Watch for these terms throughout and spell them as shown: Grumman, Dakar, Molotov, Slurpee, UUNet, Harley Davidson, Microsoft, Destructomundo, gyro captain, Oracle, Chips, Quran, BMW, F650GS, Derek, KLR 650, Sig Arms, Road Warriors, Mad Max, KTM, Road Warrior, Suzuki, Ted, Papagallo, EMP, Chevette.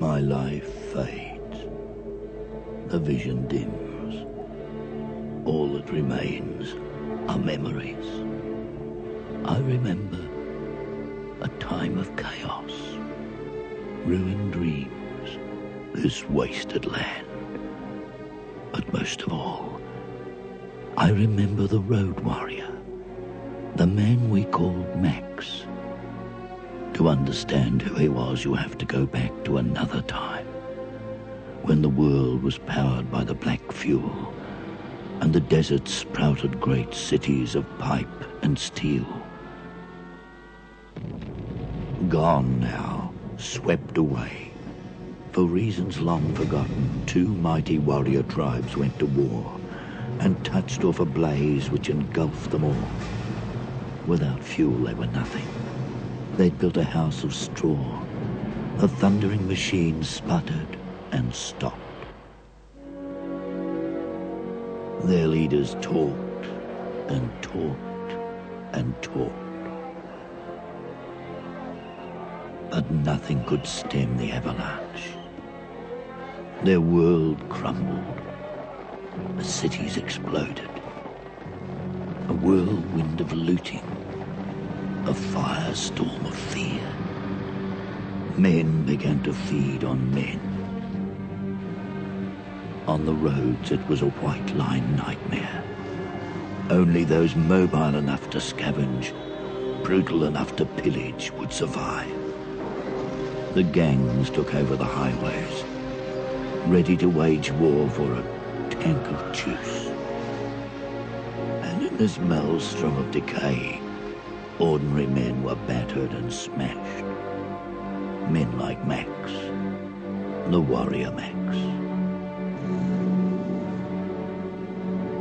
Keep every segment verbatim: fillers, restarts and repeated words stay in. My life fades. The vision dims. All that remains are memories. I remember a time of chaos, ruined dreams, this wasted land. But most of all, I remember the Road Warrior, the man we called Max. To understand who he was, you have to go back to another time, when the world was powered by the black fuel, and the desert sprouted great cities of pipe and steel. Gone now, swept away. For reasons long forgotten, two mighty warrior tribes went to war and touched off a blaze which engulfed them all. Without fuel, they were nothing. They'd built a house of straw. The thundering machine sputtered and stopped. Their leaders talked and talked and talked. But nothing could stem the avalanche. Their world crumbled. The cities exploded. A whirlwind of looting. A firestorm of fear. Men began to feed on men. On the roads, it was a white line nightmare. Only those mobile enough to scavenge, brutal enough to pillage, would survive. The gangs took over the highways, ready to wage war for a tank of juice. And in this maelstrom of decay, ordinary men were battered and smashed. Men like Max, the warrior Max.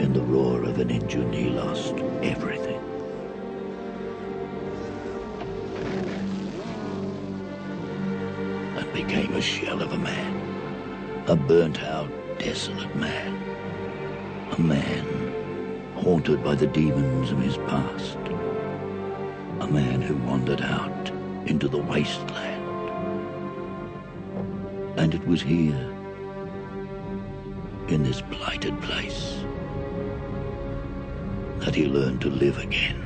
In the roar of an engine, he lost everything. And became a shell of a man. A burnt-out, desolate man. A man haunted by the demons of his past. A man who wandered out into the wasteland. And it was here, in this blighted place, that he learned to live again.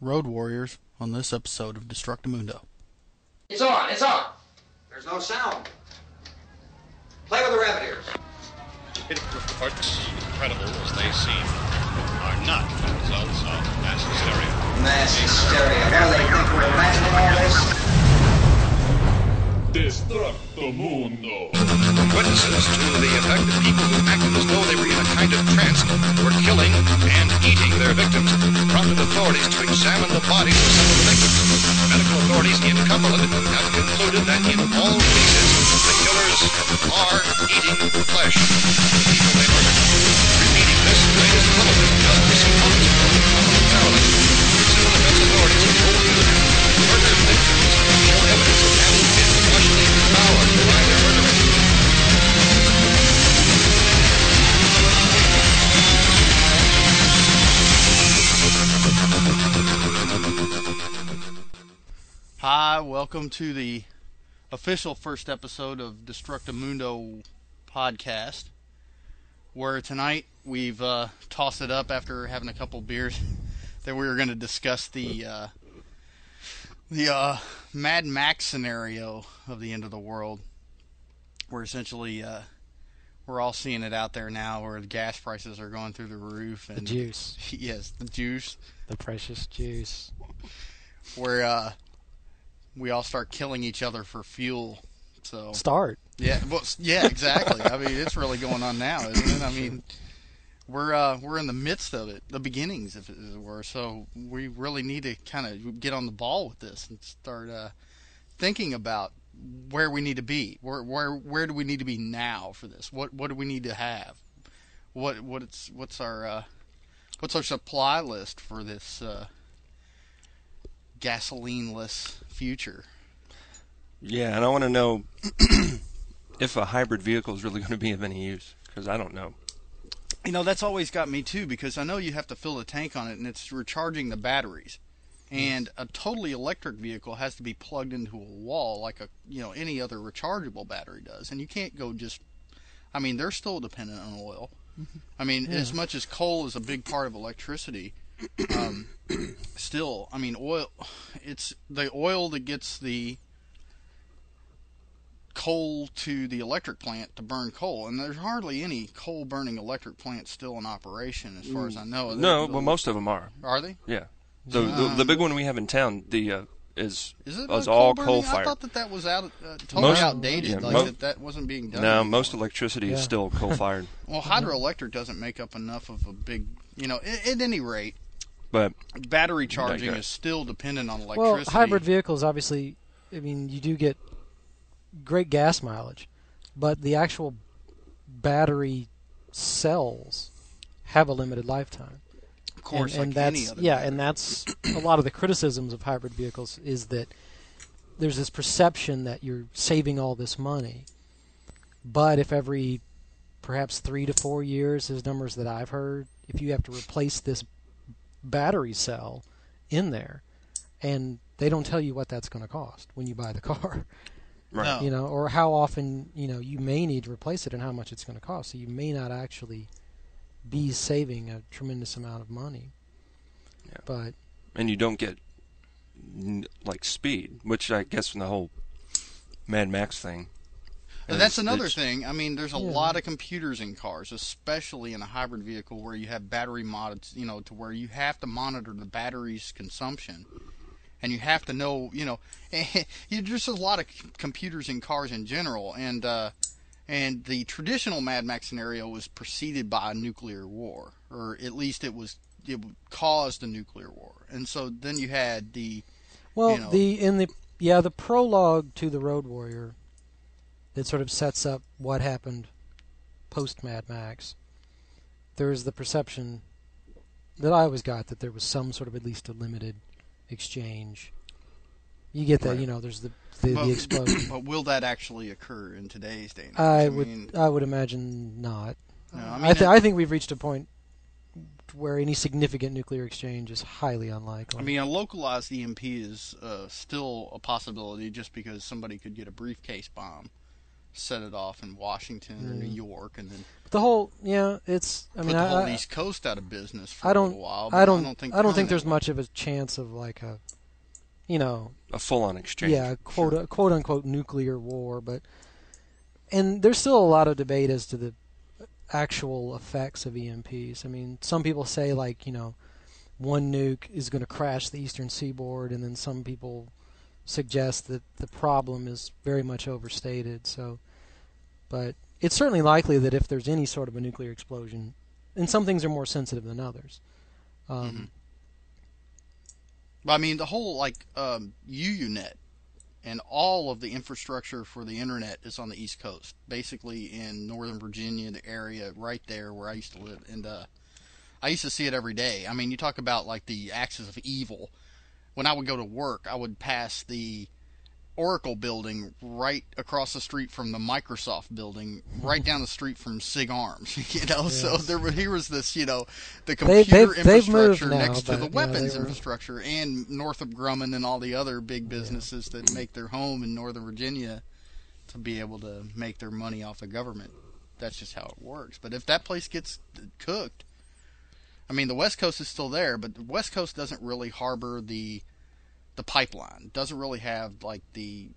Road Warriors on this episode of Destructomundo. It's on! It's on! There's no sound. Play with the rabbit ears. What's incredible is they seem are not the results of mass hysteria. Mass hysteria. Now they think we're imagining all this. Destructomundo. Witnesses to the effect that people who acted as though they were in a kind of trance were killing and eating their victims prompted authorities to examine the bodies of some of the victims. Medical authorities in Cumberland have concluded that in all cases, the killers are eating flesh. Repeating this latest bulletin does receive comments from voluntarily. Civil defense authorities have told you that murder victims show evidence of having been partially devoured by their murderers. Hi, welcome to the official first episode of Destructomundo podcast, where tonight we've uh, tossed it up after having a couple beers that we were going to discuss the uh, the uh, Mad Max scenario of the end of the world. We're essentially uh, we're all seeing it out there now, where the gas prices are going through the roof and the juice. Yes, the juice, the precious juice. Where uh, we all start killing each other for fuel. So start. Yeah, well, yeah, exactly. I mean, it's really going on now, isn't it? I mean, we're uh, we're in the midst of it, the beginnings, if it were. So we really need to kind of get on the ball with this and start uh, thinking about where we need to be. Where where where do we need to be now for this? What what do we need to have? What what's what's our uh, what's our supply list for this uh, gasoline-less future? Yeah, and I want to know if a hybrid vehicle is really going to be of any use, because I don't know. you know, that's always got me too, because I know you have to fill the tank on it, and it's recharging the batteries. And a totally electric vehicle has to be plugged into a wall like a you know any other rechargeable battery does, and you can't go just. I mean, they're still dependent on oil. I mean, yeah. As much as coal is a big part of electricity, um, still, I mean, oil. It's the oil that gets the coal to the electric plant to burn coal, and there's hardly any coal burning electric plants still in operation, as far as I know. No, but well, most of them are. Are they? Yeah. The, the the big one we have in town the uh, is is, it is coal all burning? coal fired. I thought that that was out uh, totally most, outdated. Yeah, like mo that, that wasn't being done. No, anymore. Most electricity yeah. is still coal fired. Well, hydroelectric doesn't make up enough of a big, you know. At, at any rate, but battery charging is still dependent on electricity. Well, hybrid vehicles, obviously, I mean, you do get great gas mileage, but the actual battery cells have a limited lifetime. Of course, and, like and that's, any other yeah, battery. And that's a lot of the criticisms of hybrid vehicles is that there's this perception that you're saving all this money, but if every perhaps three to four years, there's numbers that I've heard, if you have to replace this battery cell in there, and they don't tell you what that's going to cost when you buy the car, right? No. You know, or how often you know you may need to replace it and how much it's going to cost, so you may not actually be saving a tremendous amount of money. Yeah. But and you don't get n like speed, which I guess from the whole Mad Max thing. And that's another thing. I mean, there's a yeah. lot of computers in cars, especially in a hybrid vehicle where you have battery mods, you know, to where you have to monitor the battery's consumption. And you have to know, you know, there's just a lot of computers in cars in general. And uh And the traditional Mad Max scenario was preceded by a nuclear war, or at least it was it caused a nuclear war. And so then you had the well, you know, the in the yeah the prologue to the Road Warrior that sort of sets up what happened post Mad Max. There is the perception that I always got that there was some sort of at least a limited exchange. You get that, right. you know. There's the the, but, the explosion. But will that actually occur in today's day? And age? I, I would, mean, I would imagine not. No, I, mean, I, th I think we've reached a point where any significant nuclear exchange is highly unlikely. I mean, a localized E M P is uh, still a possibility, just because somebody could get a briefcase bomb, set it off in Washington mm. or New York, and then but the whole yeah, it's. I mean, put the whole I, East Coast out of business for I don't, a while. But I don't. I don't think. I don't think there's much of a chance of like a. You know, a full-on exchange. Yeah, quote, sure. uh, quote unquote nuclear war, but and there's still a lot of debate as to the actual effects of E M Ps. I mean, some people say like you know, one nuke is going to crash the eastern seaboard, and then some people suggest that the problem is very much overstated. So, but it's certainly likely that if there's any sort of a nuclear explosion, and some things are more sensitive than others. Um, mm-hmm. I mean, the whole, like, um, U U net and all of the infrastructure for the internet is on the East Coast, basically in Northern Virginia, the area right there where I used to live. And uh, I used to see it every day. I mean, you talk about, like, the axis of evil. When I would go to work, I would pass the Oracle building right across the street from the Microsoft building, right down the street from Sig Arms. You know, yes. so there were, here was this, you know, the computer they, they've, infrastructure they've now, next to the weapons yeah, infrastructure, and north of Grumman and all the other big businesses yeah. that make their home in Northern Virginia to be able to make their money off the government. That's just how it works. But if that place gets cooked, I mean, the West Coast is still there, but the West Coast doesn't really harbor the the pipeline, doesn't really have like the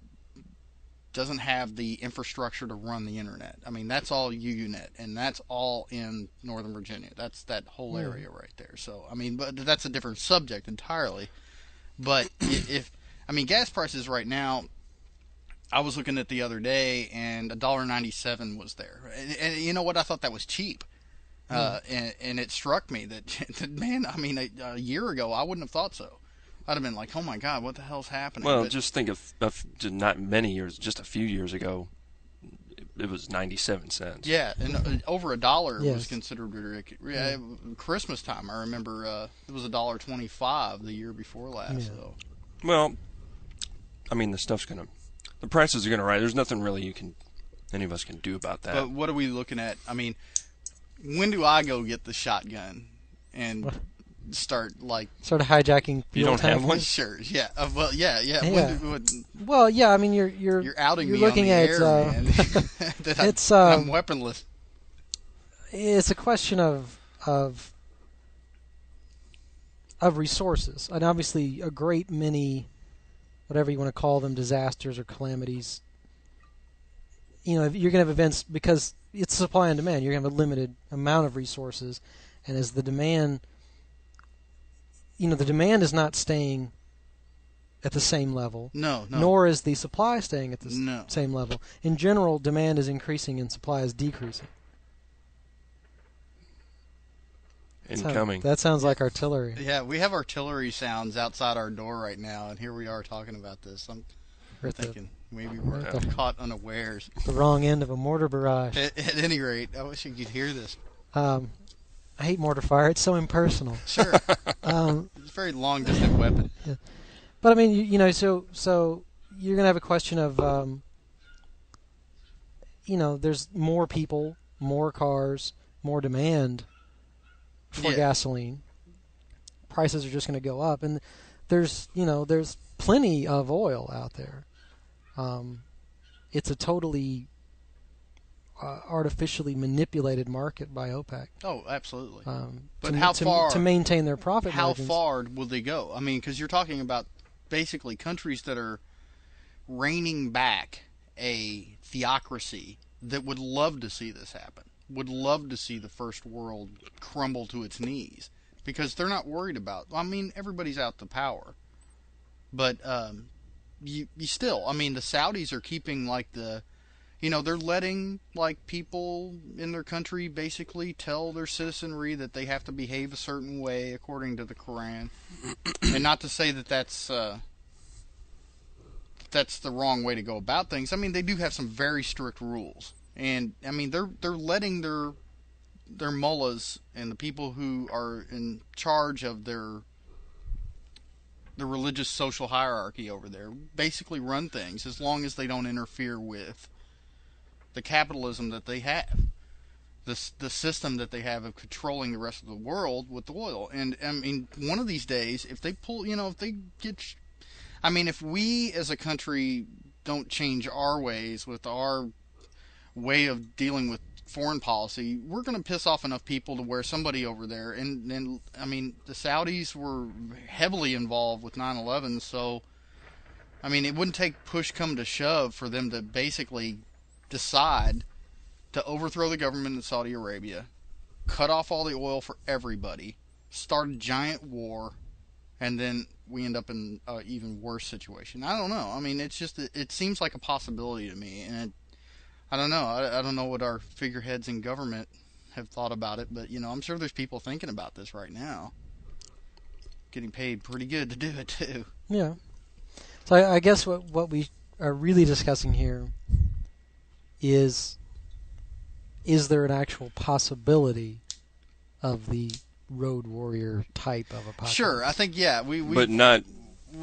doesn't have the infrastructure to run the internet. I mean, that's all U U net, and that's all in Northern Virginia. That's that whole mm. area right there. So I mean, but that's a different subject entirely. But if I mean, gas prices right now, I was looking at the other day, and a dollar ninety-seven was there, and, and you know what? I thought that was cheap. Mm. Uh, and, and it struck me that, that man, I mean, a, a year ago, I wouldn't have thought so. I'd have been like, oh, my God, what the hell's happening? Well, but just think of, of not many years, just a few years ago, it, it was ninety-seven cents. Yeah, and uh, over a dollar yes. was considered ridiculous. Yeah, Christmas time, I remember uh, it was a dollar twenty-five the year before last. Yeah. So. Well, I mean, the stuff's going to – the prices are going to rise. There's nothing really you can – any of us can do about that. But what are we looking at? I mean – when do I go get the shotgun and what? start like sort of hijacking? You don't have one, sure? Yeah, uh, well, yeah, yeah. yeah. When do, when, well, yeah. I mean, you're you're you're outing you're me looking on the at, air, uh, man. that I'm, it's um, I'm weaponless. It's a question of of of resources, and obviously a great many, whatever you want to call them, disasters or calamities. You know, you're going to have events because it's supply and demand. You're going to have a limited amount of resources, and as the demand, you know, the demand is not staying at the same level. No, no. Nor is the supply staying at the no. same level. In general, demand is increasing and supply is decreasing. Incoming. That sounds like artillery. Yeah, we have artillery sounds outside our door right now, and here we are talking about this. I'm we're thinking the, maybe we're yeah. caught unawares. The wrong end of a mortar barrage. At, at any rate, I wish you could hear this. Um, I hate mortar fire. It's so impersonal. Sure. um, it's a very long-distance weapon. Yeah. But, I mean, you, you know, so so you're going to have a question of, um, you know, there's more people, more cars, more demand for yeah. gasoline. Prices are just going to go up, and there's you know there's plenty of oil out there. Um, it's a totally uh, artificially manipulated market by OPEC. Oh, absolutely. Um, but to, how to, far to maintain their profit? How margins. far will they go? I mean, because you're talking about basically countries that are reining back a theocracy that would love to see this happen. Would love to see the first world crumble to its knees because they're not worried about. I mean, everybody's out to power, but um, you you still. I mean, the Saudis are keeping like the, you know, they're letting like people in their country basically tell their citizenry that they have to behave a certain way according to the Quran, and not to say that that's uh, that's the wrong way to go about things. I mean, they do have some very strict rules. And I mean, they're they're letting their their mullahs and the people who are in charge of their the religious social hierarchy over there basically run things as long as they don't interfere with the capitalism that they have, the the system that they have of controlling the rest of the world with the oil. And I mean, one of these days, if they pull, you know, if they get, I mean, if we as a country don't change our ways with our way of dealing with foreign policy, we're going to piss off enough people to where somebody over there, and, and I mean, the Saudis were heavily involved with nine eleven, so, I mean, it wouldn't take push come to shove for them to basically decide to overthrow the government in Saudi Arabia, cut off all the oil for everybody, start a giant war, and then we end up in an even worse situation. I don't know. I mean, it's just, it, it seems like a possibility to me, and it I don't know. I, I don't know what our figureheads in government have thought about it, but, you know, I'm sure there's people thinking about this right now. Getting paid pretty good to do it, too. Yeah. So I, I guess what, what we are really discussing here is, is there an actual possibility of the Road Warrior type of apocalypse? Sure. I think, yeah. we. we but not...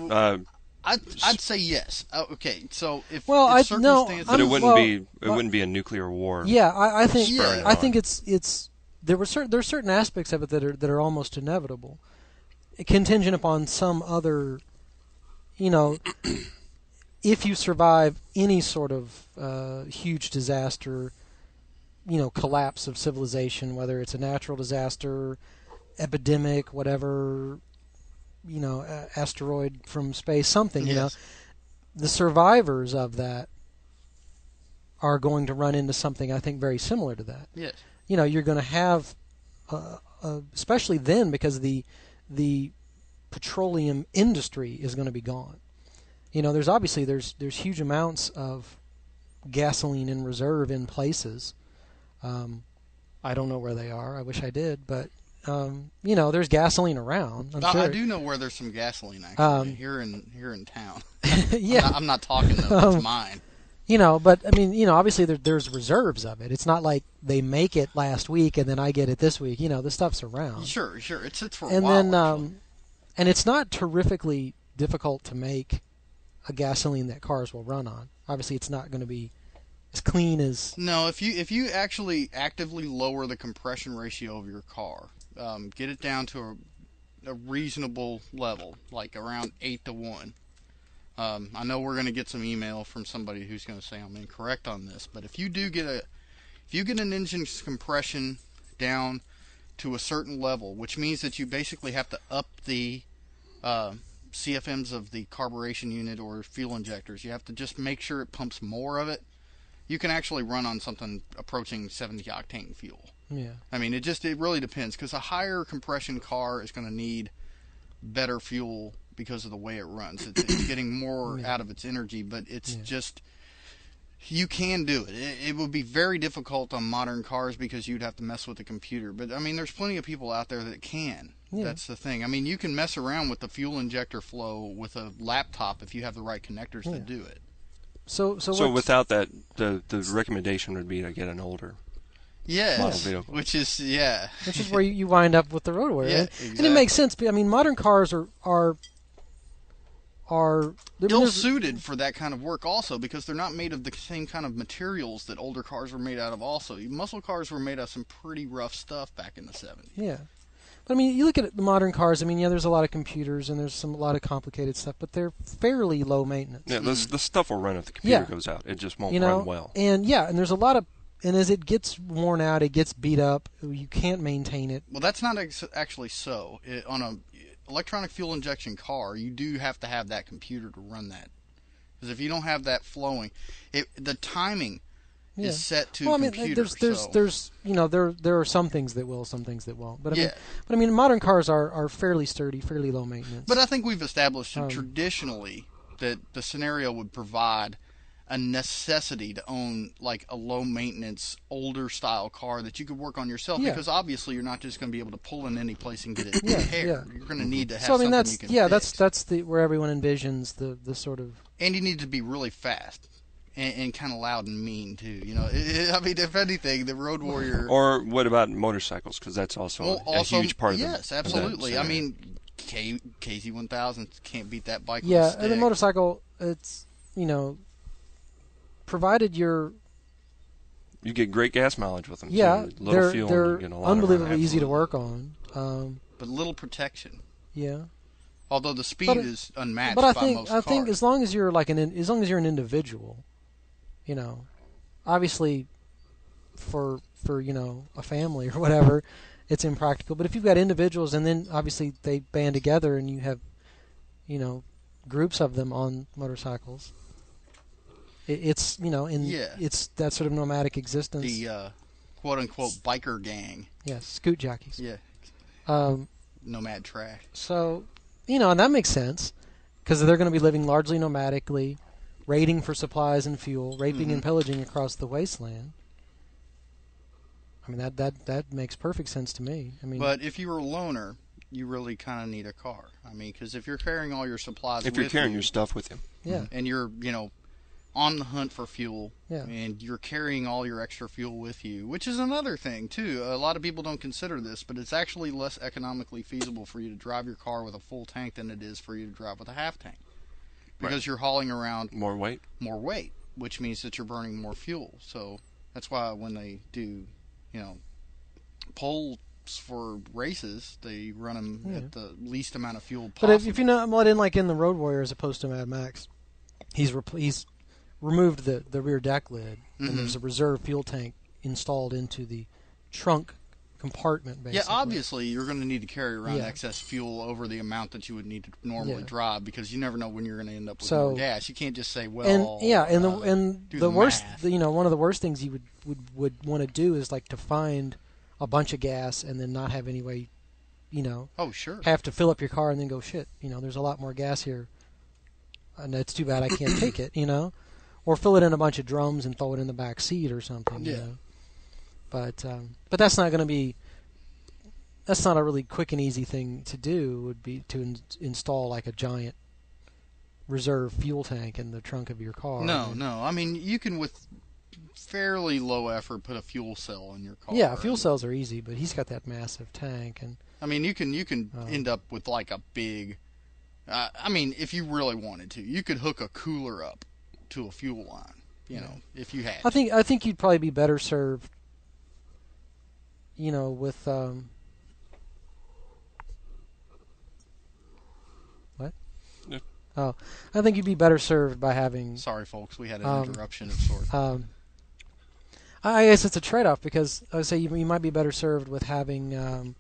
Uh... I'd, I'd say yes. Uh, okay, so if, well, if circumstances... No, but it wouldn't well, be it well, wouldn't be a nuclear war. Yeah, I, I think yeah. I think it's it's there were certain there are certain aspects of it that are that are almost inevitable, contingent upon some other, you know, if you survive any sort of uh, huge disaster, you know, collapse of civilization, whether it's a natural disaster, epidemic, whatever. You know, uh, asteroid from space, something, you yes. know, the survivors of that are going to run into something, I think, very similar to that. Yes. You know, you're going to have, uh, uh, especially then, because the the petroleum industry is going to be gone. You know, there's obviously, there's, there's huge amounts of gasoline in reserve in places. Um, I don't know where they are. I wish I did, but... Um, you know, there's gasoline around. I'm no, sure. I do know where there's some gasoline actually um, here in here in town. yeah, I'm not, I'm not talking though. Um, it's mine. You know, but I mean, you know, obviously there, there's reserves of it. It's not like they make it last week and then I get it this week. You know, the stuff's around. Sure, sure. It sits for a and while. And then, um, and it's not terrifically difficult to make a gasoline that cars will run on. Obviously, it's not going to be as clean as... No, if you if you actually actively lower the compression ratio of your car, um, get it down to a, a reasonable level, like around eight to one. Um, I know we're going to get some email from somebody who's going to say I'm incorrect on this, but if you do get a, if you get an engine's compression down to a certain level, which means that you basically have to up the uh, C F Ms of the carburation unit or fuel injectors. You have to just make sure it pumps more of it. You can actually run on something approaching seventy octane fuel. Yeah. I mean, it just it really depends, because a higher compression car is going to need better fuel because of the way it runs. It's, it's getting more yeah. out of its energy, but it's yeah. just... You can do it. it. It would be very difficult on modern cars because you'd have to mess with the computer. But, I mean, there's plenty of people out there that can. Yeah. That's the thing. I mean, you can mess around with the fuel injector flow with a laptop if you have the right connectors yeah. to do it. So so, so without that, the, the recommendation would be to get an older yes, model vehicle. Which is, yeah. Which is where you wind up with the Road Warrior. Yeah, exactly. And it makes sense. I mean, modern cars are... are are ill-suited for that kind of work also, because they're not made of the same kind of materials that older cars were made out of also. Muscle cars were made out of some pretty rough stuff back in the seventies. Yeah. But, I mean, you look at the modern cars, I mean, yeah, there's a lot of computers and there's some a lot of complicated stuff, but they're fairly low maintenance. Yeah, this, this stuff will run if the computer yeah. goes out. It just won't you know? run well. And, yeah, and there's a lot of, and as it gets worn out, it gets beat up, you can't maintain it. Well, that's not ex- actually so. It, on a... electronic fuel injection car, you do have to have that computer to run that, because if you don't have that flowing, it the timing yeah. is set to well, I mean, computer. There's, there's, so. there's, you know, there there are some things that will, some things that won't. But I yeah. mean, but I mean, modern cars are, are fairly sturdy, fairly low maintenance. But I think we've established um, traditionally that the scenario would provide a necessity to own like a low maintenance older style car that you could work on yourself yeah. because obviously you're not just going to be able to pull in any place and get it yeah, repaired. Yeah. You're going to need to have so, I mean, something that's, you can yeah, fix. that's that's the where everyone envisions the, the sort of and you need to be really fast and, and kind of loud and mean too. You know, it, it, I mean, if anything, the Road Warrior. Or what about motorcycles? Because that's also, well, also a huge part yes, of it. Yes, absolutely. I mean, K, K Z one thousand can't beat that bike. Yeah, with a stick. And the motorcycle, it's you know. Provided you're... You get great gas mileage with them. Yeah, so little they're, fuel they're you get a lot unbelievably easy to work on. Um, but little protection. Yeah. Although the speed but, is unmatched but I by think, most I cars. But I think as long as you're like an as long as you're an individual, you know, obviously, for for you know a family or whatever, it's impractical. But if you've got individuals and then obviously they band together and you have, you know, groups of them on motorcycles. It's, you know, in yeah. it's that sort of nomadic existence. The uh, quote-unquote biker gang. Yeah, scoot jockeys. Yeah. Um, Nomad trash. So, you know, and that makes sense, because they're going to be living largely nomadically, raiding for supplies and fuel, raping mm-hmm. and pillaging across the wasteland. I mean, that, that, that makes perfect sense to me. I mean, but if you were a loner, you really kind of need a car. I mean, because if you're carrying all your supplies If you're carrying you, your stuff with you. Yeah. And you're, you know... on the hunt for fuel, yeah. and you're carrying all your extra fuel with you, which is another thing, too. A lot of people don't consider this, but it's actually less economically feasible for you to drive your car with a full tank than it is for you to drive with a half tank, because right. you're hauling around more weight, more weight, which means that you're burning more fuel. So that's why when they do, you know, polls for races, they run them yeah. at the least amount of fuel possible. But if, if you're not let in, like in the Road Warrior as opposed to Mad Max, he's repl- he's removed the, the rear deck lid, mm-hmm. and there's a reserve fuel tank installed into the trunk compartment, basically. Yeah, obviously, you're going to need to carry around yeah. excess fuel over the amount that you would need to normally yeah. drive, because you never know when you're going to end up with so, more gas. You can't just say, well, and, yeah, and uh, the and the, the worst, the, you know, one of the worst things you would, would, would want to do is, like, to find a bunch of gas and then not have any way, you know. Oh, sure. Have to fill up your car and then go, shit, you know, there's a lot more gas here, and it's too bad I can't take it, you know. Or fill it in a bunch of drums and throw it in the back seat or something. Yeah. You know? But um, but that's not going to be. That's not a really quick and easy thing to do. Would be to in- install like a giant reserve fuel tank in the trunk of your car. No, and, no. I mean, you can with fairly low effort put a fuel cell in your car. Yeah, fuel cells are easy, but he's got that massive tank, and I mean, you can you can um, end up with like a big. Uh, I mean, if you really wanted to, you could hook a cooler up to a fuel line you know, if you had. I think I think you'd probably be better served, you know, with um. What? No. Oh, I think you'd be better served by having. Sorry, folks, we had an um, interruption of sorts. Um, I guess it's a trade-off because I would say you, you might be better served with having, um,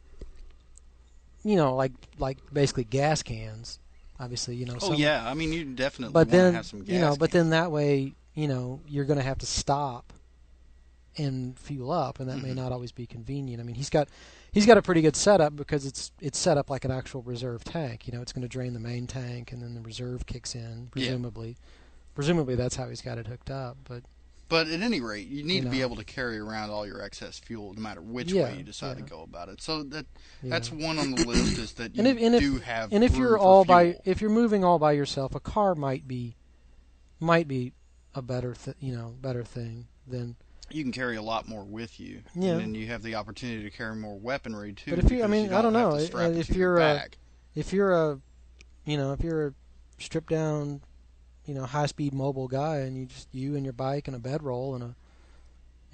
you know, like like basically gas cans. Obviously, you know. Oh some, yeah, I mean you definitely but want then, to have some gas. You know, cans. But then that way, you know, you're going to have to stop and fuel up, and that mm-hmm. may not always be convenient. I mean, he's got he's got a pretty good setup because it's it's set up like an actual reserve tank. You know, it's going to drain the main tank, and then the reserve kicks in. Presumably, yeah. presumably that's how he's got it hooked up. But but at any rate, you need you to know. be able to carry around all your excess fuel, no matter which yeah, way you decide yeah. to go about it. So that yeah. that's one on the list is that you and if, and do if, have. And if you're all fuel. by if you're moving all by yourself, a car might be might be a better th- you know better thing than. You can carry a lot more with you, yeah. and then you have the opportunity to carry more weaponry too. But if you, I mean, you I don't know if, if you're your a, if you're a, you know, if you're a stripped down, you know, high speed mobile guy, and you just you and your bike and a bedroll and a,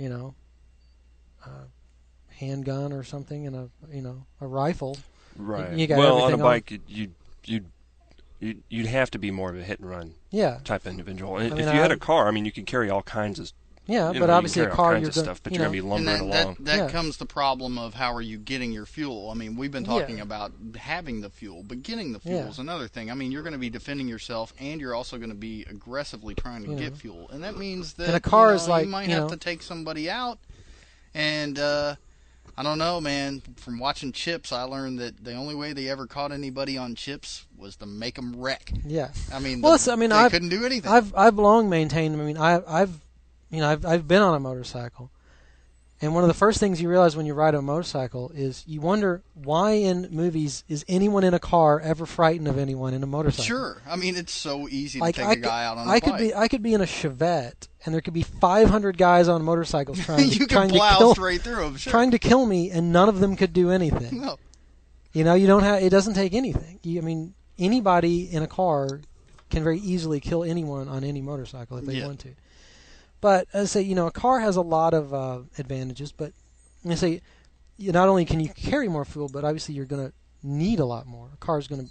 you know, a handgun or something and a you know a rifle. Right. You got well, on a bike, on. you you. You'd, you'd have to be more of a hit and run yeah. type of individual. I mean, if you I, had a car, I mean, you could carry all kinds of yeah, but know, obviously a car, you're going to be lumbering that, along. That, that yeah. comes the problem of how are you getting your fuel? I mean, we've been talking yeah. about having the fuel, but getting the fuel yeah. is another thing. I mean, you're going to be defending yourself, and you're also going to be aggressively trying to you get know. fuel, and that means that a car you, know, is like, you might you have know, to take somebody out, and. uh I don't know, man. From watching Chips, I learned that the only way they ever caught anybody on Chips was to make them wreck. Yeah, I mean, well, the, I mean, they I've, couldn't do anything. I've I've long maintained. I mean, I, I've you know I've I've been on a motorcycle, and one of the first things you realize when you ride a motorcycle is you wonder why in movies is anyone in a car ever frightened of anyone in a motorcycle? Sure, I mean it's so easy to like, take I a could, guy out on. I a could bike. be I could be in a Chevette. And there could be five hundred guys on motorcycles trying to, you trying can plow to kill straight through them, sure. trying to kill me, and none of them could do anything. No, you know, you don't have. It doesn't take anything. You, I mean, anybody in a car can very easily kill anyone on any motorcycle if they yeah. want to. But as I say, you know, a car has a lot of uh, advantages. But I say, you not only can you carry more fuel, but obviously you're going to need a lot more. A car is going to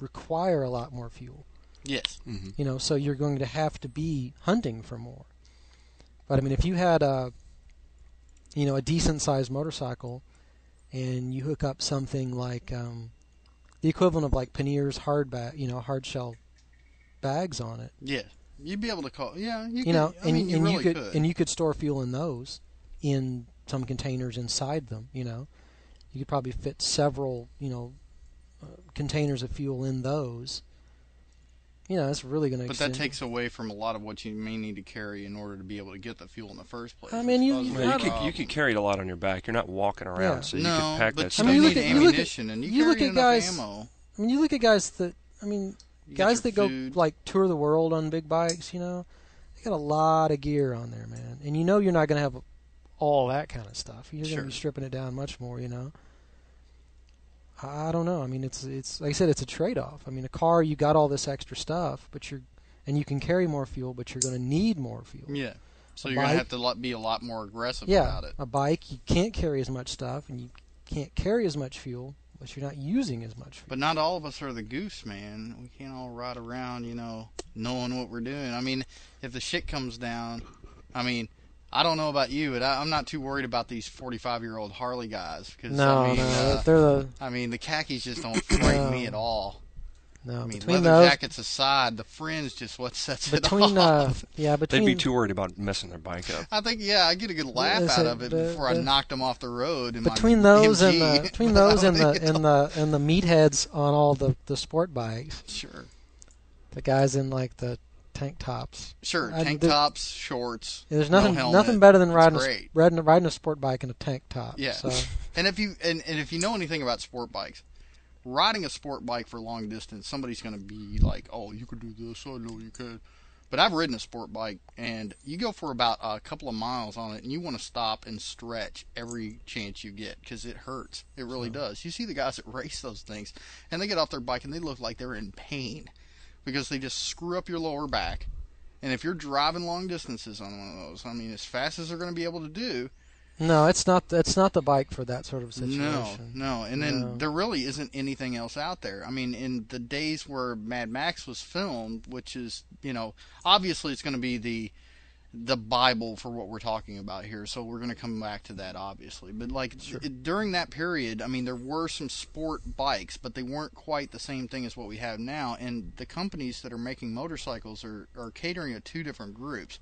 require a lot more fuel. Yes. Mm-hmm. You know, so you're going to have to be hunting for more. But I mean, if you had a, you know, a decent-sized motorcycle, and you hook up something like um, the equivalent of like Panier's hard bag, you know, hard shell bags on it. Yeah, you'd be able to call. Yeah, you, you could, know, I and, mean, you, and really you could, could and you could store fuel in those, in some containers inside them. You know, you could probably fit several, you know, uh, containers of fuel in those. You know, it's really going to. But extend. That takes away from a lot of what you may need to carry in order to be able to get the fuel in the first place. I mean, you you, you, could, you could carry it a lot on your back. You're not walking around, yeah. so you no, could pack but that. Stuff. I mean, you, you need at, ammunition you at, and you, you carry enough guys, ammo. I mean, you look at guys that. I mean, you guys that food. go like tour the world on big bikes. You know, they got a lot of gear on there, man. And you know, you're not going to have all that kind of stuff. You're sure. going to be stripping it down much more. You know. I don't know. I mean, it's it's like I said, it's a trade-off. I mean, a car, you got all this extra stuff, but you're and you can carry more fuel, but you're going to need more fuel. Yeah. So a you're going to have to be a lot more aggressive yeah, about it. A bike, you can't carry as much stuff, and you can't carry as much fuel, but you're not using as much fuel. But not all of us are the goose, man. We can't all ride around, you know, knowing what we're doing. I mean, if the shit comes down, I mean. I don't know about you, but I, I'm not too worried about these forty-five-year-old Harley guys. Cause, no, I mean, no, uh, they're the. I mean, the khakis just don't frighten no. me at all. No, I mean, leather those, jackets aside, the fringe just what sets between, it off. Uh, yeah, between they'd be too worried about messing their bike up. I think, yeah, I get a good laugh out it, of it the, before the, I knocked them off the road. In between, my those M G, and the, between those and the and the and the meatheads on all the, the sport bikes. Sure. The guys in like the. Tank tops. Sure, tank I, tops, shorts. Yeah, there's nothing, no helmet. nothing better than riding a, riding a riding a sport bike in a tank top. Yeah, so. and if you and, and if you know anything about sport bikes, riding a sport bike for long distance, somebody's going to be like, "Oh, you could do this. I know you could." But I've ridden a sport bike, and you go for about a couple of miles on it, and you want to stop and stretch every chance you get because it hurts. It really so. does. You see the guys that race those things, and they get off their bike and they look like they're in pain. Because they just screw up your lower back, And if you're driving long distances on one of those, I mean, as fast as they're going to be able to do. No, it's not. It's not the bike for that sort of situation. No, no. And then no. there really isn't anything else out there. I mean, in the days where Mad Max was filmed, which is, you know, obviously it's going to be the the Bible for what we're talking about here. So we're going to come back to that, obviously. But like sure. it, during that period, I mean, there were some sport bikes, but they weren't quite the same thing as what we have now. And the companies that are making motorcycles are, are catering to two different groups.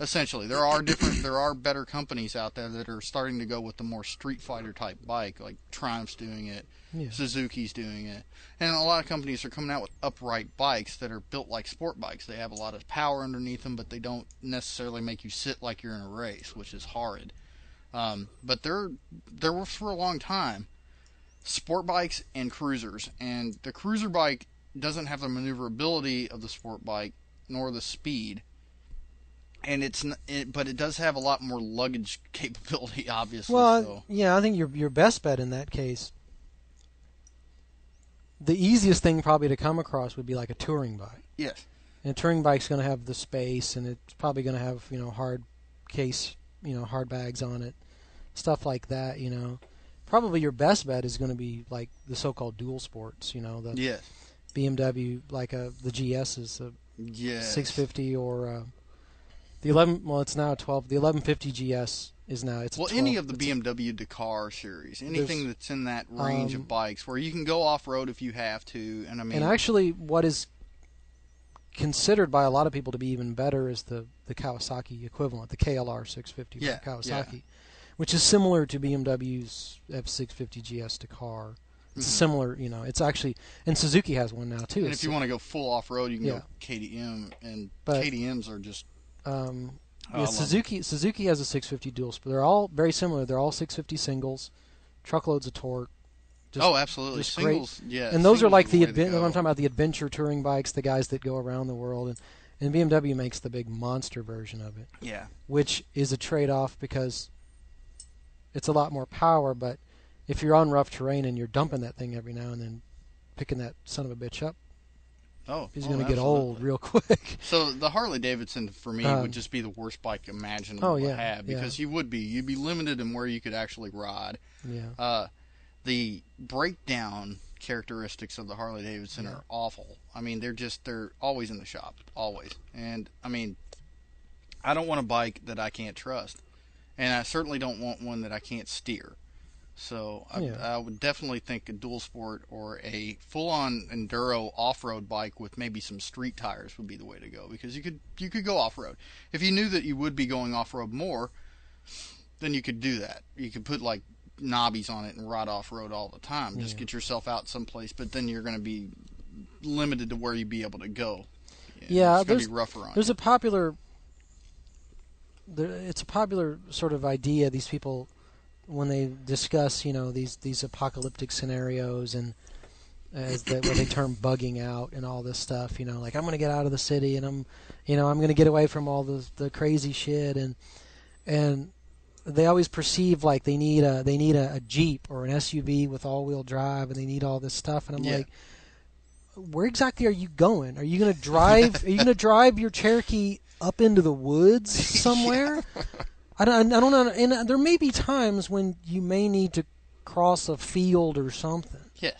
Essentially, there are different, there are better companies out there that are starting to go with the more Street Fighter type bike, like Triumph's doing it, yeah. Suzuki's doing it, and a lot of companies are coming out with upright bikes that are built like sport bikes. They have a lot of power underneath them, but they don't necessarily make you sit like you're in a race, which is horrid. Um, but there, there were for a long time sport bikes and cruisers, and the cruiser bike doesn't have the maneuverability of the sport bike nor the speed. And it's, it, but it does have a lot more luggage capability, obviously. Well, so. yeah, I think your your best bet in that case, the easiest thing probably to come across would be like a touring bike. Yes. And a touring bike's going to have the space, and it's probably going to have, you know, hard case, you know, hard bags on it, stuff like that. You know, probably your best bet is going to be like the so-called dual sports. You know, the yes. B M W, like a the G S is a yes. six fifty or. A, The eleven, well, it's now a twelve. The eleven fifty G S is now it's. Well, twelve, any of the B M W a, Dakar series, anything that's in that range um, of bikes, where you can go off road if you have to, and I mean. And actually, what is considered by a lot of people to be even better is the the Kawasaki equivalent, the K L R six fifty yeah, from Kawasaki, yeah. which is similar to B M W's F six fifty G S Dakar. It's mm-hmm. similar, you know. It's actually, and Suzuki has one now too. And if you want to go full off road, you can yeah. go K T M, and but, K T Ms are just. Um, oh, yeah, Suzuki it. Suzuki has a six fifty dual sport. They're all very similar. They're all six fifty singles, truckloads of torque. Just, oh, absolutely, just singles. Great. Yeah, and those are like the, the I'm talking about the adventure touring bikes, the guys that go around the world, and and B M W makes the big monster version of it. Yeah, which is a trade-off because it's a lot more power, but if you're on rough terrain and you're dumping that thing every now and then, picking that son of a bitch up. Oh, he's oh, going to get old real quick. So the Harley Davidson for me um, would just be the worst bike imaginable oh, yeah, to have because yeah. you would be you'd be limited in where you could actually ride. Yeah. Uh, the breakdown characteristics of the Harley Davidson yeah. are awful. I mean, they're just they're always in the shop, always. And I mean, I don't want a bike that I can't trust, and I certainly don't want one that I can't steer. So I, yeah. I would definitely think a dual sport or a full-on enduro off-road bike with maybe some street tires would be the way to go because you could you could go off-road. If you knew that you would be going off-road more, then you could do that. You could put like knobbies on it and ride off-road all the time. Just yeah. get yourself out someplace, but then you're going to be limited to where you'd be able to go. You know, yeah, it's going to be rougher on there's you. a popular there, it's a popular sort of idea these people. When they discuss, you know, these, these apocalyptic scenarios and as the, what they term bugging out and all this stuff, you know, like I'm going to get out of the city and I'm, you know, I'm going to get away from all the the crazy shit and and they always perceive like they need a they need a, a Jeep or an S U V with all wheel drive and they need all this stuff and I'm yeah. like, where exactly are you going? Are you going to drive? Are you going to drive your Cherokee up into the woods somewhere? yeah. I don't, I don't know, and there may be times when you may need to cross a field or something. Yeah.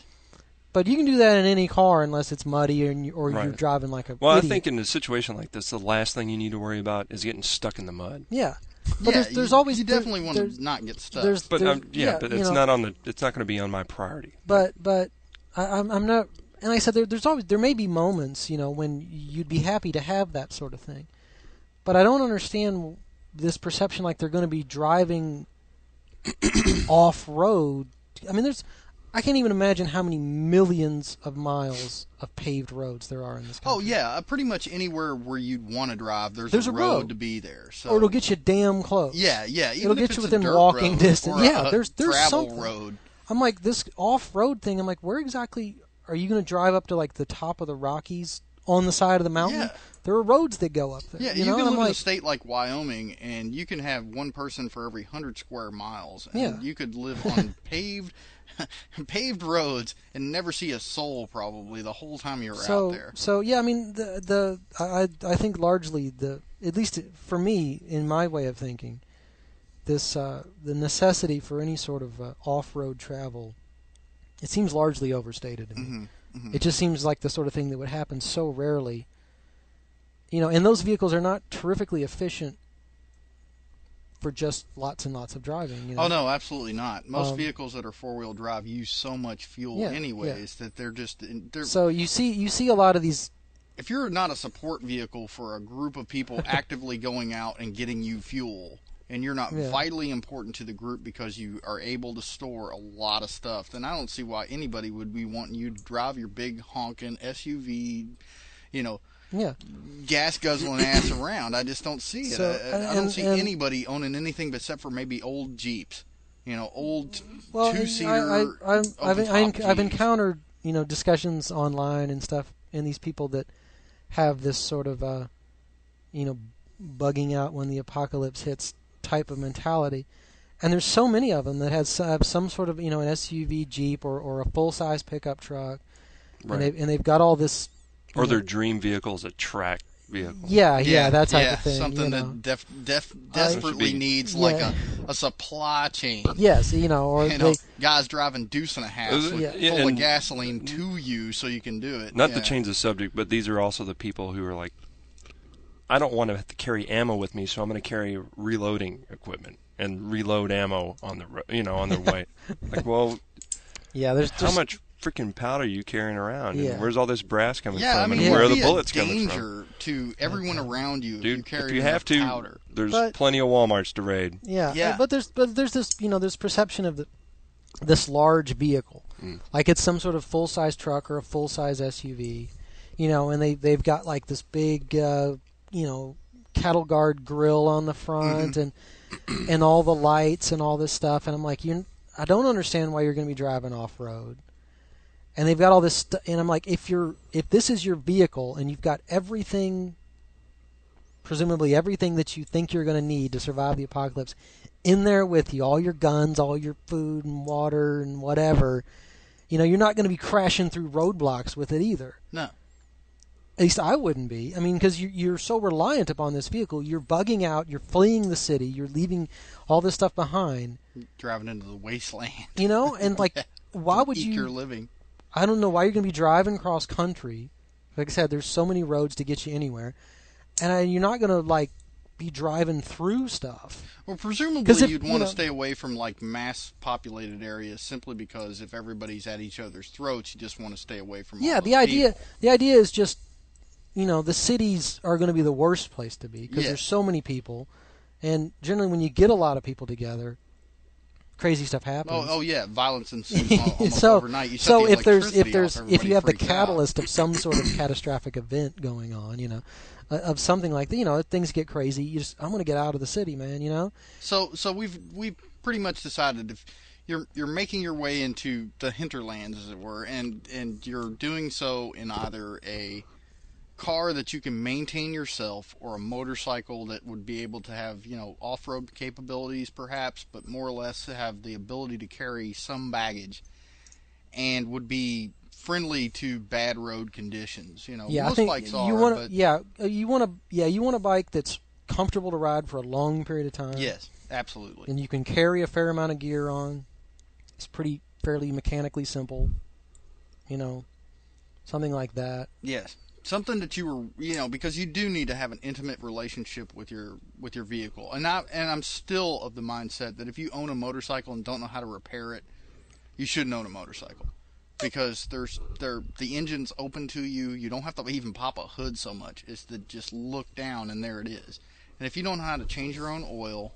But you can do that in any car unless it's muddy and or right. you're driving like a Well, idiot. I think in a situation like this, the last thing you need to worry about is getting stuck in the mud. Yeah. But yeah, there's, there's you, always you definitely there, want to not get stuck. There's, but there's, um, yeah, yeah, but it's know, not on the it's not going to be on my priority. But but I, I'm I'm not, and like I said there, there's always there may be moments you know when you'd be happy to have that sort of thing, but I don't understand. This perception like they're going to be driving off-road. I mean, there's... I can't even imagine how many millions of miles of paved roads there are in this country. Oh, yeah. Pretty much anywhere where you'd want to drive, there's, there's a, a road, road to be there. So. Or it'll get you damn close. Yeah, yeah. Even it'll get you within walking distance. Yeah, there's, there's something. Road. I'm like, this off-road thing, I'm like, where exactly... Are you going to drive up to, like, the top of the Rockies on the side of the mountain. Yeah. There are roads that go up there. Yeah, you, you know? can live like, in a state like Wyoming, and you can have one person for every hundred square miles. And yeah. you could live on paved paved roads and never see a soul probably the whole time you're so, out there. So, yeah, I mean, the the I I think largely, the at least for me, in my way of thinking, this uh, the necessity for any sort of uh, off-road travel, it seems largely overstated to me. Mm-hmm, mm-hmm. It just seems like the sort of thing that would happen so rarely. You know, and those vehicles are not terrifically efficient for just lots and lots of driving. You know? Oh, no, absolutely not. Most um, vehicles that are four-wheel drive use so much fuel yeah, anyways yeah. that they're just... They're, so you see you see a lot of these... If you're not a support vehicle for a group of people actively going out and getting you fuel, and you're not yeah. vitally important to the group because you are able to store a lot of stuff, then I don't see why anybody would be wanting you to drive your big honking S U V, you know... Yeah, gas guzzling ass around. I just don't see it. So, I, I and, don't see and, anybody owning anything except for maybe old Jeeps, you know, old well, two-seater. I, I, I, I've, I've, I've encountered, you know, discussions online and stuff, and these people that have this sort of, uh, you know, bugging out when the apocalypse hits type of mentality. And there's so many of them that has, have some sort of, you know, an S U V Jeep or, or a full-size pickup truck, right. and, they've, and they've got all this. Or their dream vehicle is a track vehicle. Yeah, yeah, yeah that type yeah, of thing. Something you know. that def, def, desperately I, needs yeah. like a, a supply chain. Yes, you know. Or you they, know, guys driving deuce and a half with, yeah. full and of gasoline to you so you can do it. Not yeah. to change the subject, but these are also the people who are like, I don't want to have to carry ammo with me, so I'm going to carry reloading equipment and reload ammo on the you know on their way. Like, well, yeah, there's how just, much. freaking powder you carrying around yeah. and where's all this brass coming yeah, from I mean, and where are the bullets coming from to everyone around you. Dude, if you carry if you have to powder. There's but, plenty of Walmarts to raid yeah, yeah. but there's but there's this you know this perception of the, this large vehicle mm. like it's some sort of full-size truck or a full-size S U V, you know, and they they've got like this big uh, you know cattle guard grill on the front mm-hmm. and and all the lights and all this stuff, and I'm like, you I don't understand why you're going to be driving off-road. And they've got all this stuff, and I'm like, if you're, if this is your vehicle, and you've got everything, presumably everything that you think you're going to need to survive the apocalypse, in there with you, all your guns, all your food and water and whatever, you know, you're not going to be crashing through roadblocks with it either. No. At least I wouldn't be. I mean, because you, you're so reliant upon this vehicle, you're bugging out, you're fleeing the city, you're leaving all this stuff behind. You're driving into the wasteland. You know, and like, why would you? Eke your living. I don't know why you're going to be driving cross country. Like I said, there's so many roads to get you anywhere, and I, you're not going to like be driving through stuff. Well, presumably if, you'd want to you know, stay away from like mass populated areas, simply because if everybody's at each other's throats, you just want to stay away from. Yeah, all those the idea people. the idea is just, you know, the cities are going to be the worst place to be because yes. there's so many people, and generally when you get a lot of people together, crazy stuff happens. Oh, oh yeah, violence ensues almost so, overnight. You so the if there's if there's off, if you have the catalyst out. of some sort of catastrophic event going on, you know, uh, of something like that, you know, if things get crazy. You just, I'm going to get out of the city, man. You know. So so we've we've pretty much decided if you're you're making your way into the hinterlands, as it were, and and you're doing so in either a car that you can maintain yourself or a motorcycle that would be able to have, you know, off-road capabilities perhaps, but more or less have the ability to carry some baggage and would be friendly to bad road conditions. You know, yeah, most I think bikes you are, wanna, but... Yeah, you want a, yeah, you want a bike that's comfortable to ride for a long period of time. Yes, absolutely. And you can carry a fair amount of gear on. It's pretty fairly mechanically simple, you know, something like that. Yes. Something that you were, you know, because you do need to have an intimate relationship with your with your vehicle. And I and I'm still of the mindset that if you own a motorcycle and don't know how to repair it, you shouldn't own a motorcycle, because there's there the engine's open to you. You don't have to even pop a hood so much. It's to just look down and there it is. And if you don't know how to change your own oil,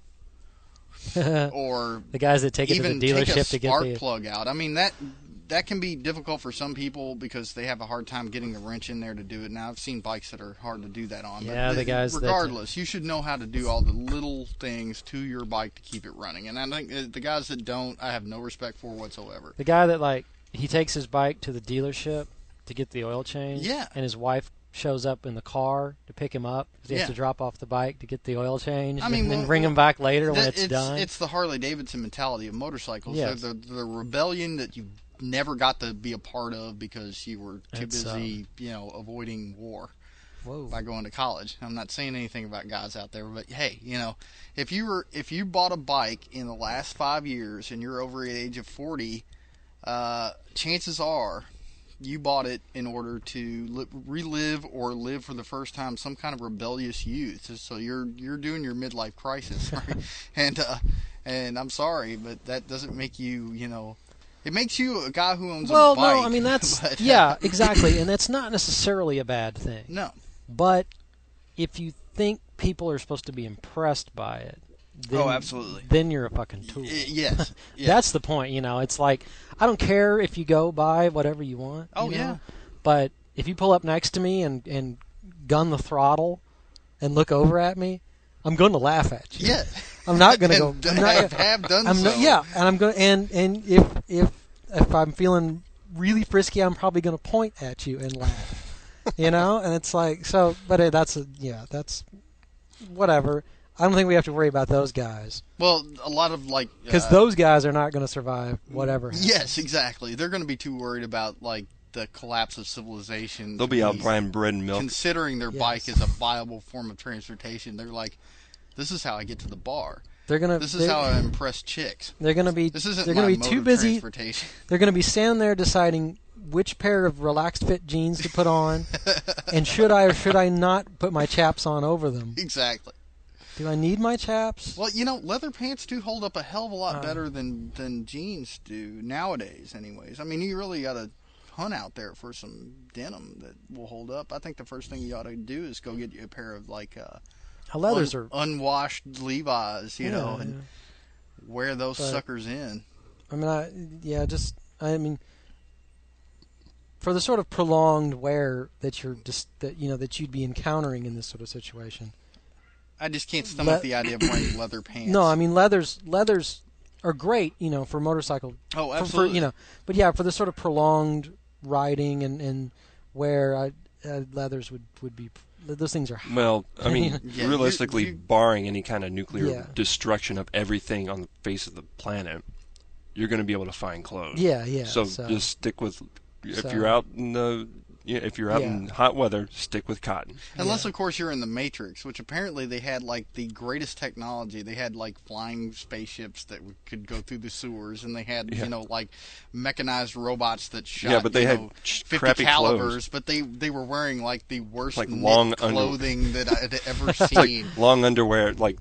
or the guys that take it even to the dealership take a spark to get the plug out. I mean that. That can be difficult for some people because they have a hard time getting the wrench in there to do it. Now, I've seen bikes that are hard to do that on. Yeah, but the guys. Regardless, you should know how to do all the little things to your bike to keep it running. And I think the guys that don't, I have no respect for whatsoever. The guy that, like, he takes his bike to the dealership to get the oil change. Yeah. And his wife shows up in the car to pick him up because he yeah. has to drop off the bike to get the oil changed I mean, and well, then bring him back later that, when it's, it's done. It's the Harley Davidson mentality of motorcycles. Yes. They're the, the rebellion that you never got to be a part of because you were too it's, busy, um, you know, avoiding war whoa. by going to college. I'm not saying anything about guys out there, but hey, you know, if you were if you bought a bike in the last five years and you're over the age of forty, uh, chances are you bought it in order to li- relive or live for the first time some kind of rebellious youth. So you're you're doing your midlife crisis, right? and uh, and I'm sorry, but that doesn't make you, you know, it makes you a guy who owns well, a bike. Well, no, I mean that's but, yeah, exactly, and that's not necessarily a bad thing. No, but if you think people are supposed to be impressed by it, then, oh, absolutely, then you're a fucking tool. Y- yes, yes. That's the point. You know, it's like I don't care if you go buy whatever you want. Oh you know? yeah, but if you pull up next to me and and gun the throttle and look over at me, I'm going to laugh at you. Yeah. I'm not going to go. I'm not, have, have done I'm so. No, yeah, and I'm going and and if if if I'm feeling really frisky, I'm probably going to point at you and laugh, you know. And it's like so, but that's a, yeah, that's whatever. I don't think we have to worry about those guys. Well, a lot of like because uh, those guys are not going to survive whatever happens. Yes, exactly. They're going to be too worried about like the collapse of civilization. They'll be out buying bread and milk, considering their yes. bike is a viable form of transportation. They're like, this is how I get to the bar. They're gonna. This is how I impress chicks. They're gonna be. This isn't. They're gonna be too busy. They're gonna be standing there deciding which pair of relaxed fit jeans to put on, and should I or should I not put my chaps on over them? Exactly. Do I need my chaps? Well, you know, leather pants do hold up a hell of a lot uh, better than than jeans do nowadays. Anyways, I mean, you really gotta hunt out there for some denim that will hold up. I think the first thing you ought to do is go get you a pair of like. Uh, How leathers Un- are unwashed Levi's, you yeah, know, and yeah. wear those but, suckers in. I mean, I yeah, just I mean, for the sort of prolonged wear that you're just that you know that you'd be encountering in this sort of situation. I just can't stomach Le- the idea of wearing leather pants. No, I mean leathers leathers are great, you know, for motorcycle. Oh, absolutely. For, for, you know, but yeah, for the sort of prolonged riding and and wear, I, uh, leathers would would be. Those things are... Well, I mean, yeah. realistically, you, you, barring any kind of nuclear yeah. destruction of everything on the face of the planet, you're going to be able to find clothes. Yeah, yeah. So, so just stick with... If so, you're out in the... If you're out yeah. in hot weather, stick with cotton. Unless, yeah. of course, you're in the Matrix, which apparently they had, like, the greatest technology. They had, like, flying spaceships that could go through the sewers, and they had, yeah. you know, like, mechanized robots that shot, yeah, but they you had know, fifty calibers. Clothes. But they, they were wearing, like, the worst like long clothing under- that I had ever seen. Like long underwear, like,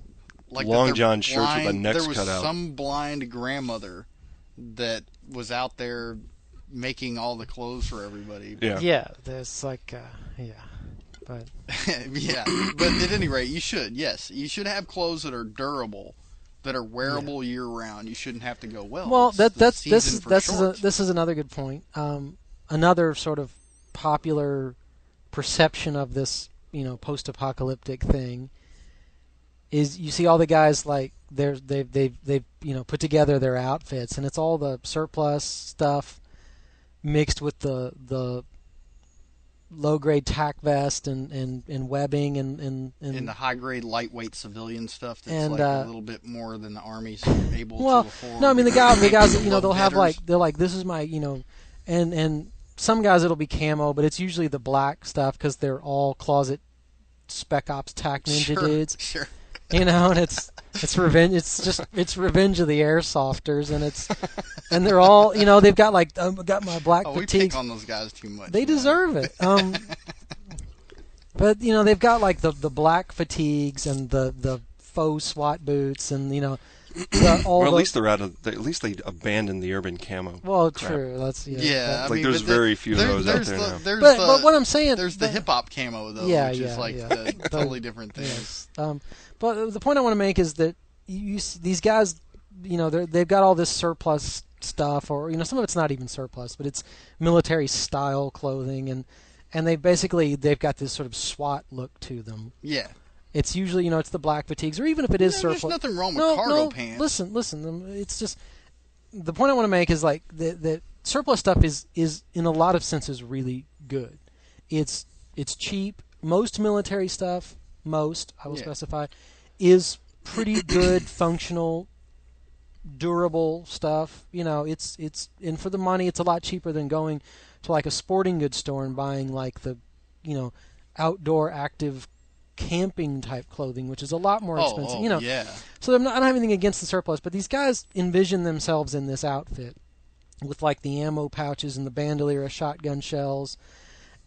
like long john blind, shirts with the necks cut out. There was some blind grandmother that was out there... making all the clothes for everybody. Yeah. Yeah, there's like, uh, yeah, but yeah, but at any rate, you should. Yes, you should have clothes that are durable, that are wearable yeah. year round. You shouldn't have to go well. Well, that that's this is this is a, this is another good point. Um, another sort of popular perception of this, you know, post-apocalyptic thing is you see all the guys like they're they've they've they've you know put together their outfits, and it's all the surplus stuff. Mixed with the the low grade tack vest and, and, and webbing and and, and and the high grade lightweight civilian stuff that's and, like uh, a little bit more than the army's able well, to afford. No, I mean the guy the guys you know they'll have like they're like this is my you know, and and some guys it'll be camo, but it's usually the black stuff because they're all closet spec ops tack ninja sure, dudes. Sure. You know, and it's it's revenge. It's just it's revenge of the airsofters, and it's and they're all you know they've got like um, got my black oh, fatigues. We pick on those guys too much. They man. deserve it. Um, but you know they've got like the, the black fatigues and the, the faux SWAT boots, and you know the, all. Well, at the, least they're out of. They, at least they abandoned the urban camo. Well, crap. true. That's yeah. yeah that, I like mean, there's very the, few of those out there the, now. There's but, the, but what I'm saying, there's the, the hip hop camo though, yeah, which yeah, is like yeah. the, totally different things. Yes. Um, But the point I want to make is that you, these guys, you know, they've got all this surplus stuff, or you know, some of it's not even surplus, but it's military style clothing, and and they basically they've got this sort of SWAT look to them. Yeah. It's usually you know it's the black fatigues, or even if it is yeah, surplus. There's nothing wrong with no, cargo no, pants. Listen, listen. It's just the point I want to make is like that surplus stuff is is in a lot of senses really good. It's It's cheap. Most military stuff, most, I will yeah. specify, is pretty good, functional, durable stuff. You know, it's it's and for the money, it's a lot cheaper than going to like a sporting goods store and buying like the, you know, outdoor active camping type clothing, which is a lot more oh, expensive. Oh, you know, yeah. So I'm not, I don't have anything against the surplus, but these guys envision themselves in this outfit with like the ammo pouches and the bandolier of shotgun shells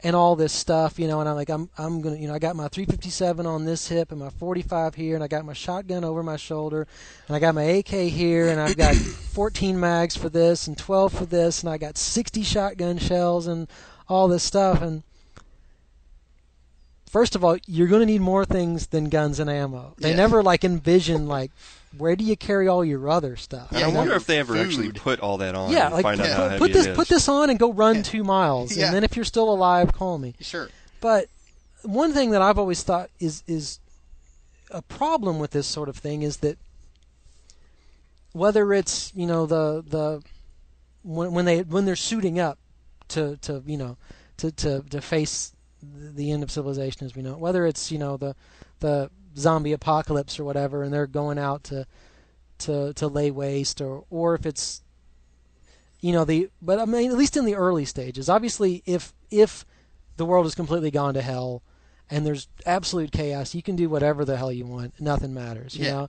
and all this stuff, you know, and I'm like, I'm I'm gonna, you know, I got my three fifty-seven on this hip and my forty-five here, and I got my shotgun over my shoulder, and I got my A K here, and I've got fourteen mags for this and twelve for this, and I got sixty shotgun shells and all this stuff. And first of all, you're gonna need more things than guns and ammo. They yeah. never like envision like, where do you carry all your other stuff? Yeah, I wonder know? if they ever Food. actually put all that on. Yeah, and like find yeah. out how put this put this on and go run yeah. two miles, yeah. and then if you're still alive, call me. Sure. But one thing that I've always thought is is a problem with this sort of thing is that whether it's you know the the when, when they when they're suiting up to to you know to to, to face the end of civilization as we know it, whether it's you know the the zombie apocalypse or whatever, and they're going out to to to lay waste, or or if it's you know the but I mean at least in the early stages, obviously if if the world is completely gone to hell and there's absolute chaos, you can do whatever the hell you want, nothing matters. You yeah. know,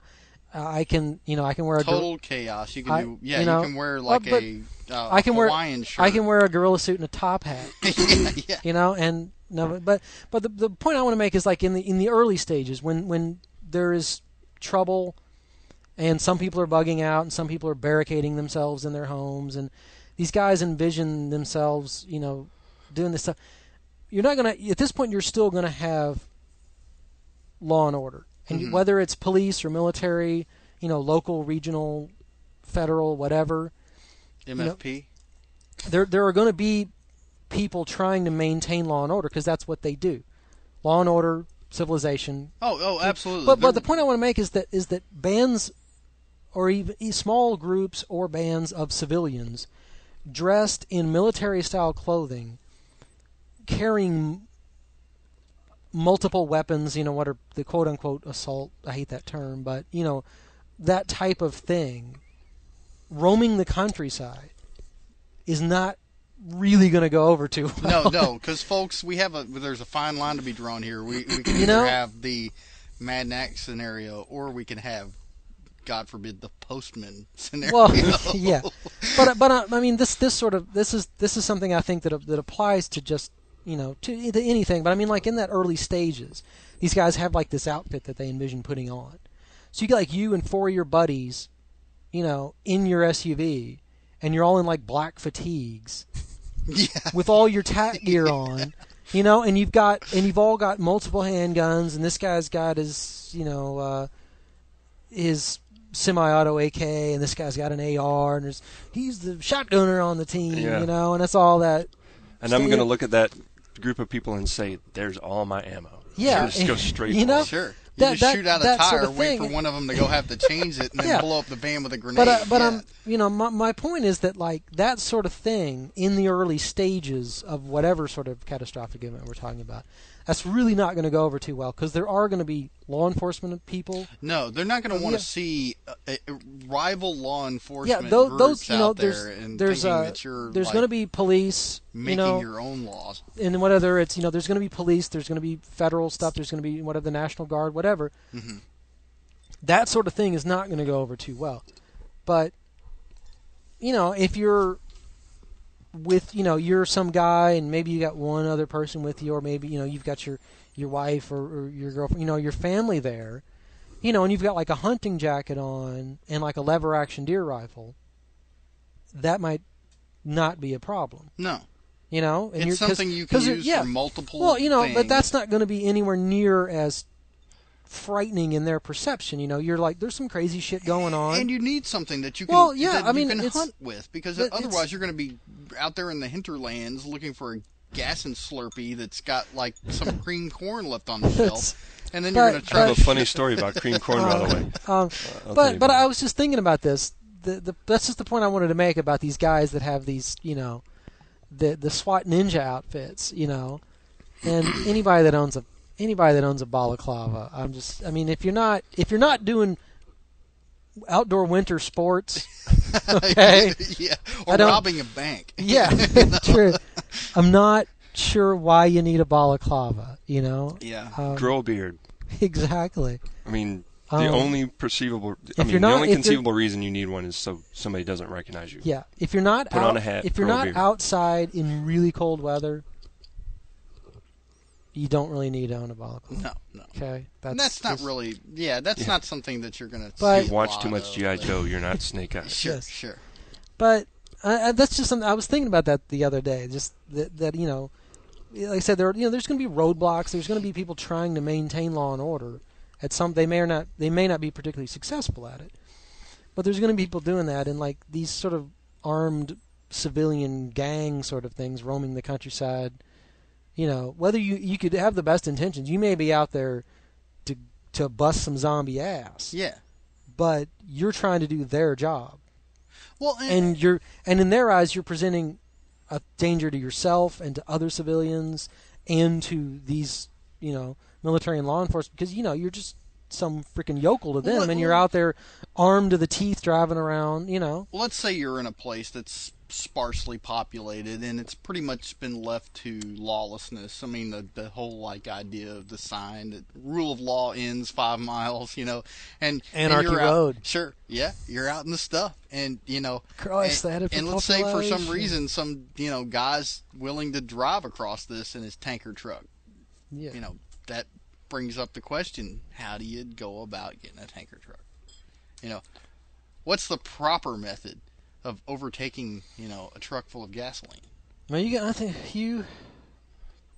I can you know I can wear a total gor- chaos. You can I, do yeah you, know, you can wear like well, a uh, I can Hawaiian wear, shirt. I can wear a gorilla suit and a top hat. yeah, yeah. You know and. No, but but the the point I want to make is like in the in the early stages when, when there is trouble, and some people are bugging out and some people are barricading themselves in their homes, and these guys envision themselves, you know, doing this stuff. You're not gonna at this point. You're still gonna have law and order, and mm-hmm. whether it's police or military, you know, local, regional, federal, whatever. M F P. You know, there there are gonna be people trying to maintain law and order, because that's what they do. Law and order, civilization. Oh, oh, absolutely. But, but the point I want to make is that is that bands, or even small groups or bands of civilians, dressed in military-style clothing, carrying multiple weapons, you know, what are the quote-unquote assault, I hate that term, but, you know, that type of thing, roaming the countryside, is not really going to go over too well. No, no, because folks, we have a there's a fine line to be drawn here. We, we can you know? either have the Mad Max scenario, or we can have, God forbid, the postman scenario. Well, yeah, but but uh, I mean this this sort of this is this is something I think that that applies to just you know to, to anything. But I mean like in that early stages, these guys have like this outfit that they envision putting on. So you get like you and four of your buddies, you know, in your S U V, and you're all in like black fatigues. Yeah. With all your tack gear on, yeah. you know, and you've got and you've all got multiple handguns, and this guy's got his, you know, uh, his semi-auto A K, and this guy's got an A R, and there's, he's the shotgunner on the team, yeah. you know, and that's all that. And stand. I'm going to look at that group of people and say, "There's all my ammo." Yeah, so just go straight. You know, sure. You that, just that, shoot out a tire, sort of wait for one of them to go have to change it, and then yeah. blow up the van with a grenade. But, uh, but yeah. I'm, you know, my, my point is that like that sort of thing in the early stages of whatever sort of catastrophic event we're talking about, that's really not going to go over too well, because there are going to be law enforcement people. No, they're not going to want to yeah. see a, a rival law enforcement yeah, those, groups those, you know, out there's, there and there's thinking a, that you're there's like, going to be police making you know, your own laws. And whatever it's, you know, there's going to be police, there's going to be federal stuff, there's going to be whatever the National Guard, whatever. Mm-hmm. That sort of thing is not going to go over too well. But you know, if you're with, you know, you're some guy, and maybe you got one other person with you, or maybe, you know, you've got your, your wife or, or your girlfriend, you know, your family there, you know, and you've got like a hunting jacket on and like a lever action deer rifle, that might not be a problem. No. You know? And it's you're, something you can use yeah, for multiple Well, you know, things. But that's not going to be anywhere near as frightening in their perception. You know, you're like, there's some crazy shit going on, and you need something that you can, well, yeah, that I mean, you can hunt with, because otherwise you're going to be out there in the hinterlands looking for a gas and Slurpee that's got like some cream corn left on the shelf, and then but, you're going to try. I have a funny story about cream corn, by the way. Um, uh, but but I was just thinking about this. The, the, that's just the point I wanted to make about these guys that have these, you know, the the SWAT ninja outfits, you know. And anybody that owns a anybody that owns a balaclava, I'm just I mean, if you're not if you're not doing outdoor winter sports, okay, yeah, or robbing a bank, yeah, you know? True. I'm not sure why you need a balaclava, you know. Yeah, um, grow a beard. Exactly. I mean, the um, only perceivable, I mean, not, the only conceivable reason you need one is so somebody doesn't recognize you. Yeah, if you're not put out, on a hat, if you're not outside in really cold weather, you don't really need to own a balaclava. No, no. Okay, that's, that's not just, really. Yeah, that's yeah. not something that you're going to. But see you watch too much G I Joe. You're not Snake Eyes. Sure, yes. sure. But uh, that's just something I was thinking about that the other day. Just that, that you know, like I said, there are, you know, there's going to be roadblocks. There's going to be people trying to maintain law and order. At some, they may or not, they may not be particularly successful at it. But there's going to be people doing that, and like these sort of armed civilian gang sort of things roaming the countryside. You know, whether you, you could have the best intentions, you may be out there to to bust some zombie ass. Yeah. But you're trying to do their job. Well, and, and you're and in their eyes, you're presenting a danger to yourself and to other civilians and to these, you know, military and law enforcement, because you know you're just some freaking yokel to them, well, and you're out there armed to the teeth driving around. You know. Let's say you're in a place that's sparsely populated, and it's pretty much been left to lawlessness. I mean, the the whole like idea of the sign that rule of law ends five miles, you know, and Anarchy and you're Road. Out, sure, yeah, you're out in the stuff, and you know, Christ, and, and let's say for some reason, some you know guy's willing to drive across this in his tanker truck. Yeah, you know, that brings up the question: how do you go about getting a tanker truck? You know, what's the proper method of overtaking, you know, a truck full of gasoline? Well, you got, I think you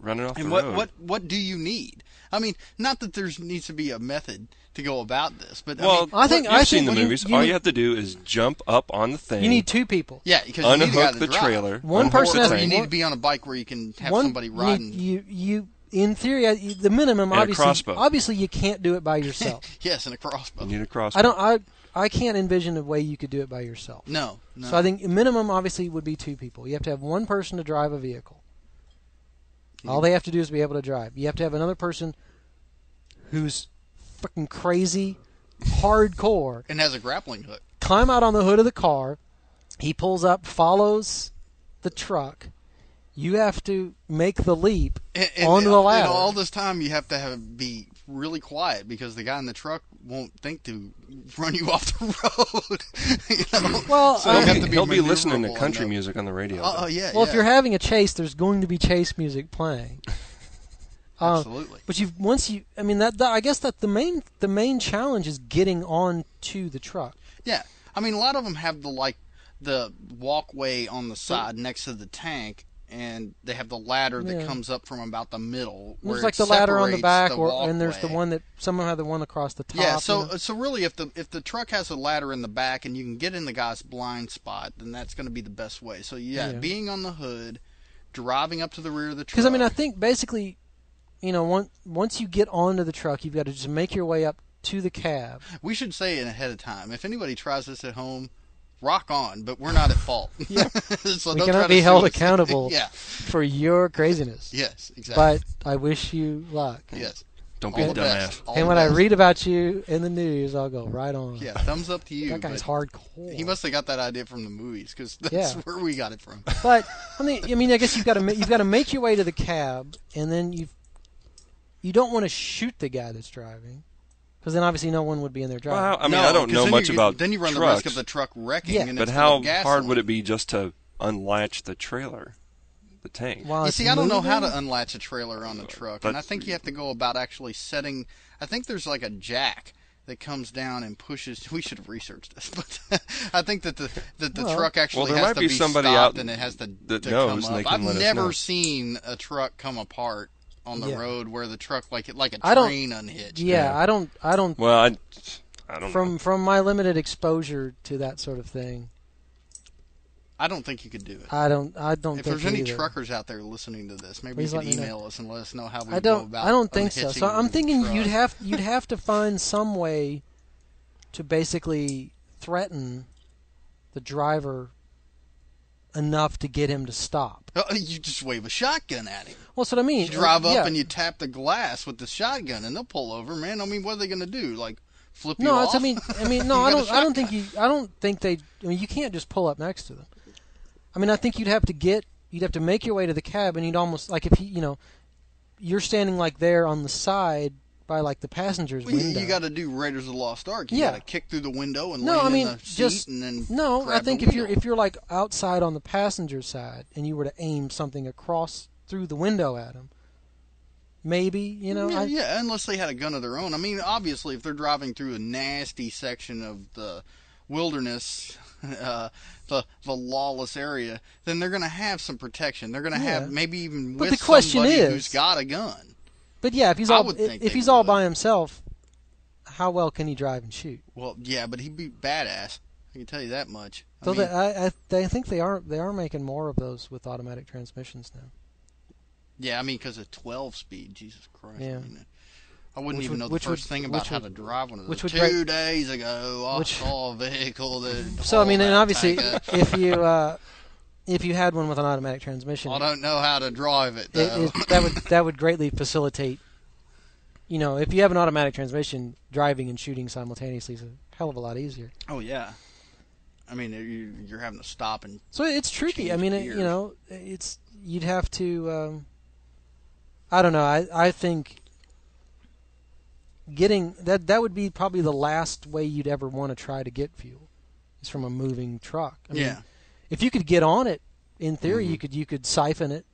run it off and the what, road. What what do you need? I mean, not that there needs to be a method to go about this, but well, I, mean, I think I've seen the movies. You, you all need, you have to do is jump up on the thing. You need two people. Yeah, because unhook you need the drive. trailer. One person. Or, or you need to be on a bike where you can have one, somebody riding. You you in theory the minimum and obviously obviously you can't do it by yourself. Yes, and a crossbow. You need a crossbow. I don't. I. I can't envision a way you could do it by yourself. No, no. So I think minimum, obviously, would be two people. You have to have one person to drive a vehicle. Mm-hmm. All they have to do is be able to drive. You have to have another person who's fucking crazy, hardcore. And has a grappling hook. Climb out on the hood of the car. He pulls up, follows the truck. You have to make the leap and, and, onto the ladder. And all this time, you have to have be really quiet because the guy in the truck won't think to run you off the road. You know? Well, so I mean, be he'll be listening to country music on the radio. Oh, oh yeah. Well, yeah. If you're having a chase, there's going to be chase music playing. uh, Absolutely. But you once you, I mean, that the, I guess that the main the main challenge is getting on to the truck. Yeah, I mean, a lot of them have the like the walkway on the side but, next to the tank. And they have the ladder that yeah. comes up from about the middle. Where there's like the ladder on the back, the or, and there's the one that someone had the one across the top. Yeah, so you know? so really, if the if the truck has a ladder in the back and you can get in the guy's blind spot, then that's going to be the best way. So yeah, yeah, being on the hood, driving up to the rear of the truck. Because I mean, I think basically, you know, once once you get onto the truck, you've got to just make your way up to the cab. We should say it ahead of time. If anybody tries this at home, rock on, but we're not at fault. Yeah. So we cannot be held accountable yeah. for your craziness. Yes, exactly. But I wish you luck. Yes. Don't be a dumbass. And when I read about you in the news, I'll go right on. Yeah, thumbs up to you. That guy's hardcore. He must have got that idea from the movies, because that's yeah. where we got it from. But I mean, I mean, I guess you've got to you've got to make your way to the cab, and then you you don't want to shoot the guy that's driving. Because then obviously no one would be in their driving. Well, I mean, no, I don't know much you, about Then you run trucks, the risk of the truck wrecking. Yeah. And but how hard would it be just to unlatch the trailer, the tank? Well, you see, I don't moving. know how to unlatch a trailer on a truck. That's, and I think you have to go about actually setting – I think there's like a jack that comes down and pushes – we should have researched this. But I think that the that the well, truck actually well, has to be somebody stopped out and it has to, that to knows come up. I've never seen a truck come apart on the yeah. road where the truck like like a train unhitched. Yeah, yeah, I don't I don't Well, I, I don't From know. from my limited exposure to that sort of thing, I don't think you could do it. I don't I don't if think If there's any either. truckers out there listening to this, maybe Please you can email know. us and let us know how we I don't, go about I don't think so. So I'm thinking you'd have you'd have to find some way to basically threaten the driver enough to get him to stop. Uh, you just wave a shotgun at him. Well, that's what I mean. You drive uh, up yeah. and you tap the glass with the shotgun, and they'll pull over, man. I mean, what are they going to do? Like, flip you no, off? No, I mean, I mean, no, I don't. I don't think you. I don't think they. I mean, you can't just pull up next to them. I mean, I think you'd have to get. You'd have to make your way to the cab, and you'd almost like if he, you know, you're standing like there on the side by like the passenger's well, window. You got to do Raiders of the Lost Ark. You yeah. got to kick through the window and no, land I mean, in the seat just, and then no. Grab I think the if wheel. you're if you're like outside on the passenger side and you were to aim something across through the window at him, maybe you know. Yeah, I, yeah, unless they had a gun of their own. I mean, obviously, if they're driving through a nasty section of the wilderness, uh, the the lawless area, then they're going to have some protection. They're going to yeah. have maybe even but with the question somebody is, who's got a gun. But yeah, if he's all if, if he's would. all by himself, how well can he drive and shoot? Well, yeah, but he'd be badass. I can tell you that much. So I mean, they, I, I they think they are they are making more of those with automatic transmissions now. Yeah, I mean, because of twelve speed, Jesus Christ. Yeah. I, mean, I wouldn't which even would, know the first would, thing about how would, to drive one of those. Two break, days ago, I which, saw a vehicle that. So I mean, and obviously, if you. Uh, If you had one with an automatic transmission, I don't know how to drive it. Though. It, it that would that would greatly facilitate. You know, if you have an automatic transmission, driving and shooting simultaneously is a hell of a lot easier. Oh yeah, I mean you're having to stop and. So it's tricky. I mean, it, you know, it's you'd have to. Um, I don't know. I I think. Getting that that would be probably the last way you'd ever want to try to get fuel, is from a moving truck. I mean, yeah. If you could get on it, in theory, mm-hmm. you could you could siphon it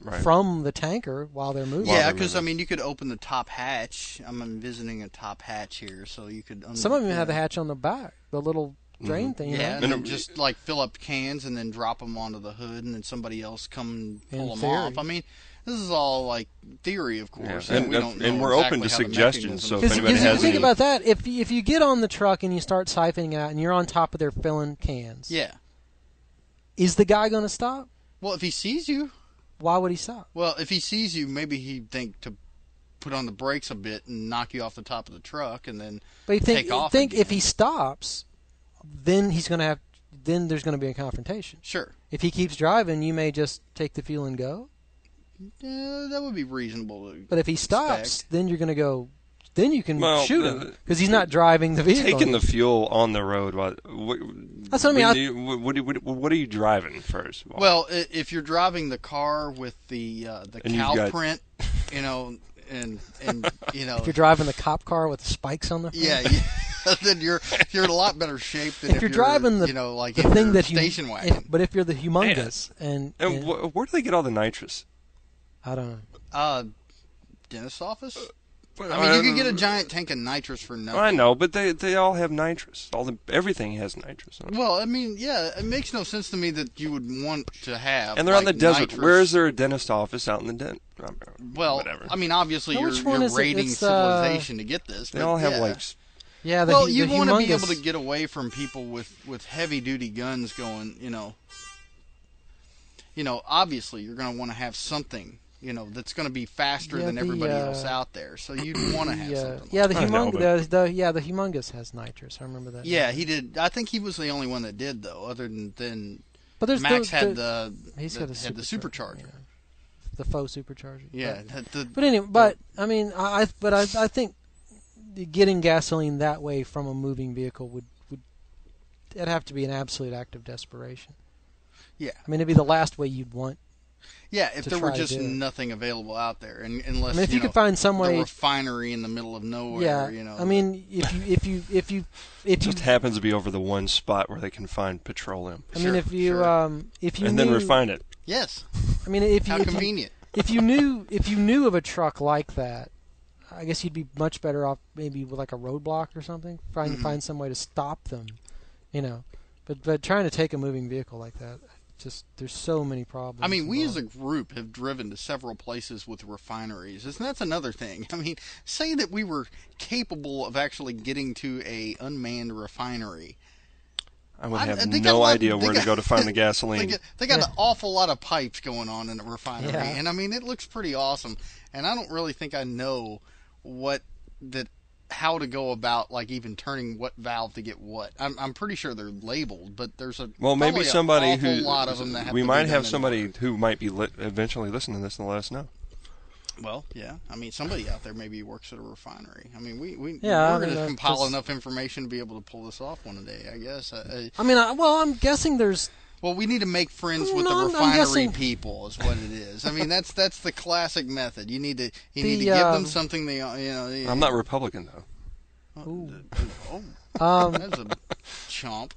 right. from the tanker while they're moving. Yeah, because I mean, you could open the top hatch. I'm envisioning a top hatch here, so you could. Some of them have the hatch on the back, the little drain mm-hmm. thing. You yeah, know? and, and it, just like fill up cans and then drop them onto the hood, and then somebody else come and pull them theory. off. I mean, this is all like theory, of course, yeah. and, and we don't. And know we're exactly open to suggestions. So if anybody has think any... about that, if if you get on the truck and you start siphoning it out, and you're on top of there filling cans, yeah. Is the guy going to stop? Well, if he sees you. Why would he stop? Well, if he sees you, maybe he'd think to put on the brakes a bit and knock you off the top of the truck and then but think, take off. But think again. If he stops, then he's going to have then there's going to be a confrontation. Sure. If he keeps driving, you may just take the fuel and go. Yeah, that would be reasonable. To but if he stops, expect. then you're going to go Then you can well, shoot him because he's not driving the vehicle. Taking the fuel on the road. While, what, That's what I mean. I, you, what, what, what are you driving first? Well, if you're driving the car with the uh, the and cow got, print, you know, and and you know, if you're driving the cop car with the spikes on the front, yeah, yeah, then you're you're in a lot better shape than if, if you're driving the you know like the thing that station you, wagon. If, but if you're the humongous Man. and and, and wh where do they get all the nitrous? I don't know. Uh, dentist's office. Uh, But, I mean, um, you can get a giant tank of nitrous for nothing. I know, but they they all have nitrous. All the everything has nitrous. On it. Well, I mean, yeah, it makes no sense to me that you would want to have. And they're like, on the desert. Nitrous. Where is there a dentist office out in the dent? I mean, well, whatever. I mean, obviously now, you're, you're raiding it? civilization uh, to get this. They all have yeah. like. Yeah. The, well, you want to be able to get away from people with with heavy duty guns going. You know. You know, obviously, you're going to want to have something. You know, that's going to be faster yeah, than the, everybody uh, else out there. So you'd want to have yeah, something like yeah, the humong know, the, the, yeah, the humongous has nitrous. I remember that. Yeah, name. he did. I think he was the only one that did, though, other than, than but there's Max the, had, the, the, he's the, got a had the supercharger. Yeah. The faux supercharger. Yeah. But, the, the, but anyway, but, I mean, I, but I, I think getting gasoline that way from a moving vehicle would, would it'd have to be an absolute act of desperation. Yeah. I mean, it'd be the last way you'd want. Yeah, if there were just nothing available out there, and unless I mean, if you, you know, could find some way, a refinery in the middle of nowhere. Yeah, you know. I mean, if you if you if you if it just you, happens to be over the one spot where they can find petroleum. I sure, mean, if you sure. um if you and knew, then refine it. Yes. I mean, if you how if convenient. You, if you knew if you knew of a truck like that, I guess you'd be much better off maybe with like a roadblock or something, trying mm-hmm. to find some way to stop them, you know. But but trying to take a moving vehicle like that. Just there's so many problems. I mean, we involved. as a group have driven to several places with refineries, and that's another thing. I mean, say that we were capable of actually getting to a unmanned refinery. I would have I, no lot, idea where got, to go to find the gasoline. They got, they got yeah. an awful lot of pipes going on in a refinery, yeah. and I mean, it looks pretty awesome. And I don't really think I know what that how to go about, like, even turning what valve to get what. I'm I'm pretty sure they're labeled, but there's a well maybe somebody who lot of them that have we might have somebody who might be li- eventually listening to this and let us know. Well, yeah. I mean, somebody out there maybe works at a refinery. I mean, we, we, yeah, we're going to compile just... enough information to be able to pull this off one day, I guess. I, I... I mean, I, well, I'm guessing there's... Well, we need to make friends with no, the refinery guessing... people is what it is. I mean, that's that's the classic method. You need to you the, need to give um... them something they... you know. They, I'm not Republican, though. Oh, oh um... that's a chomp.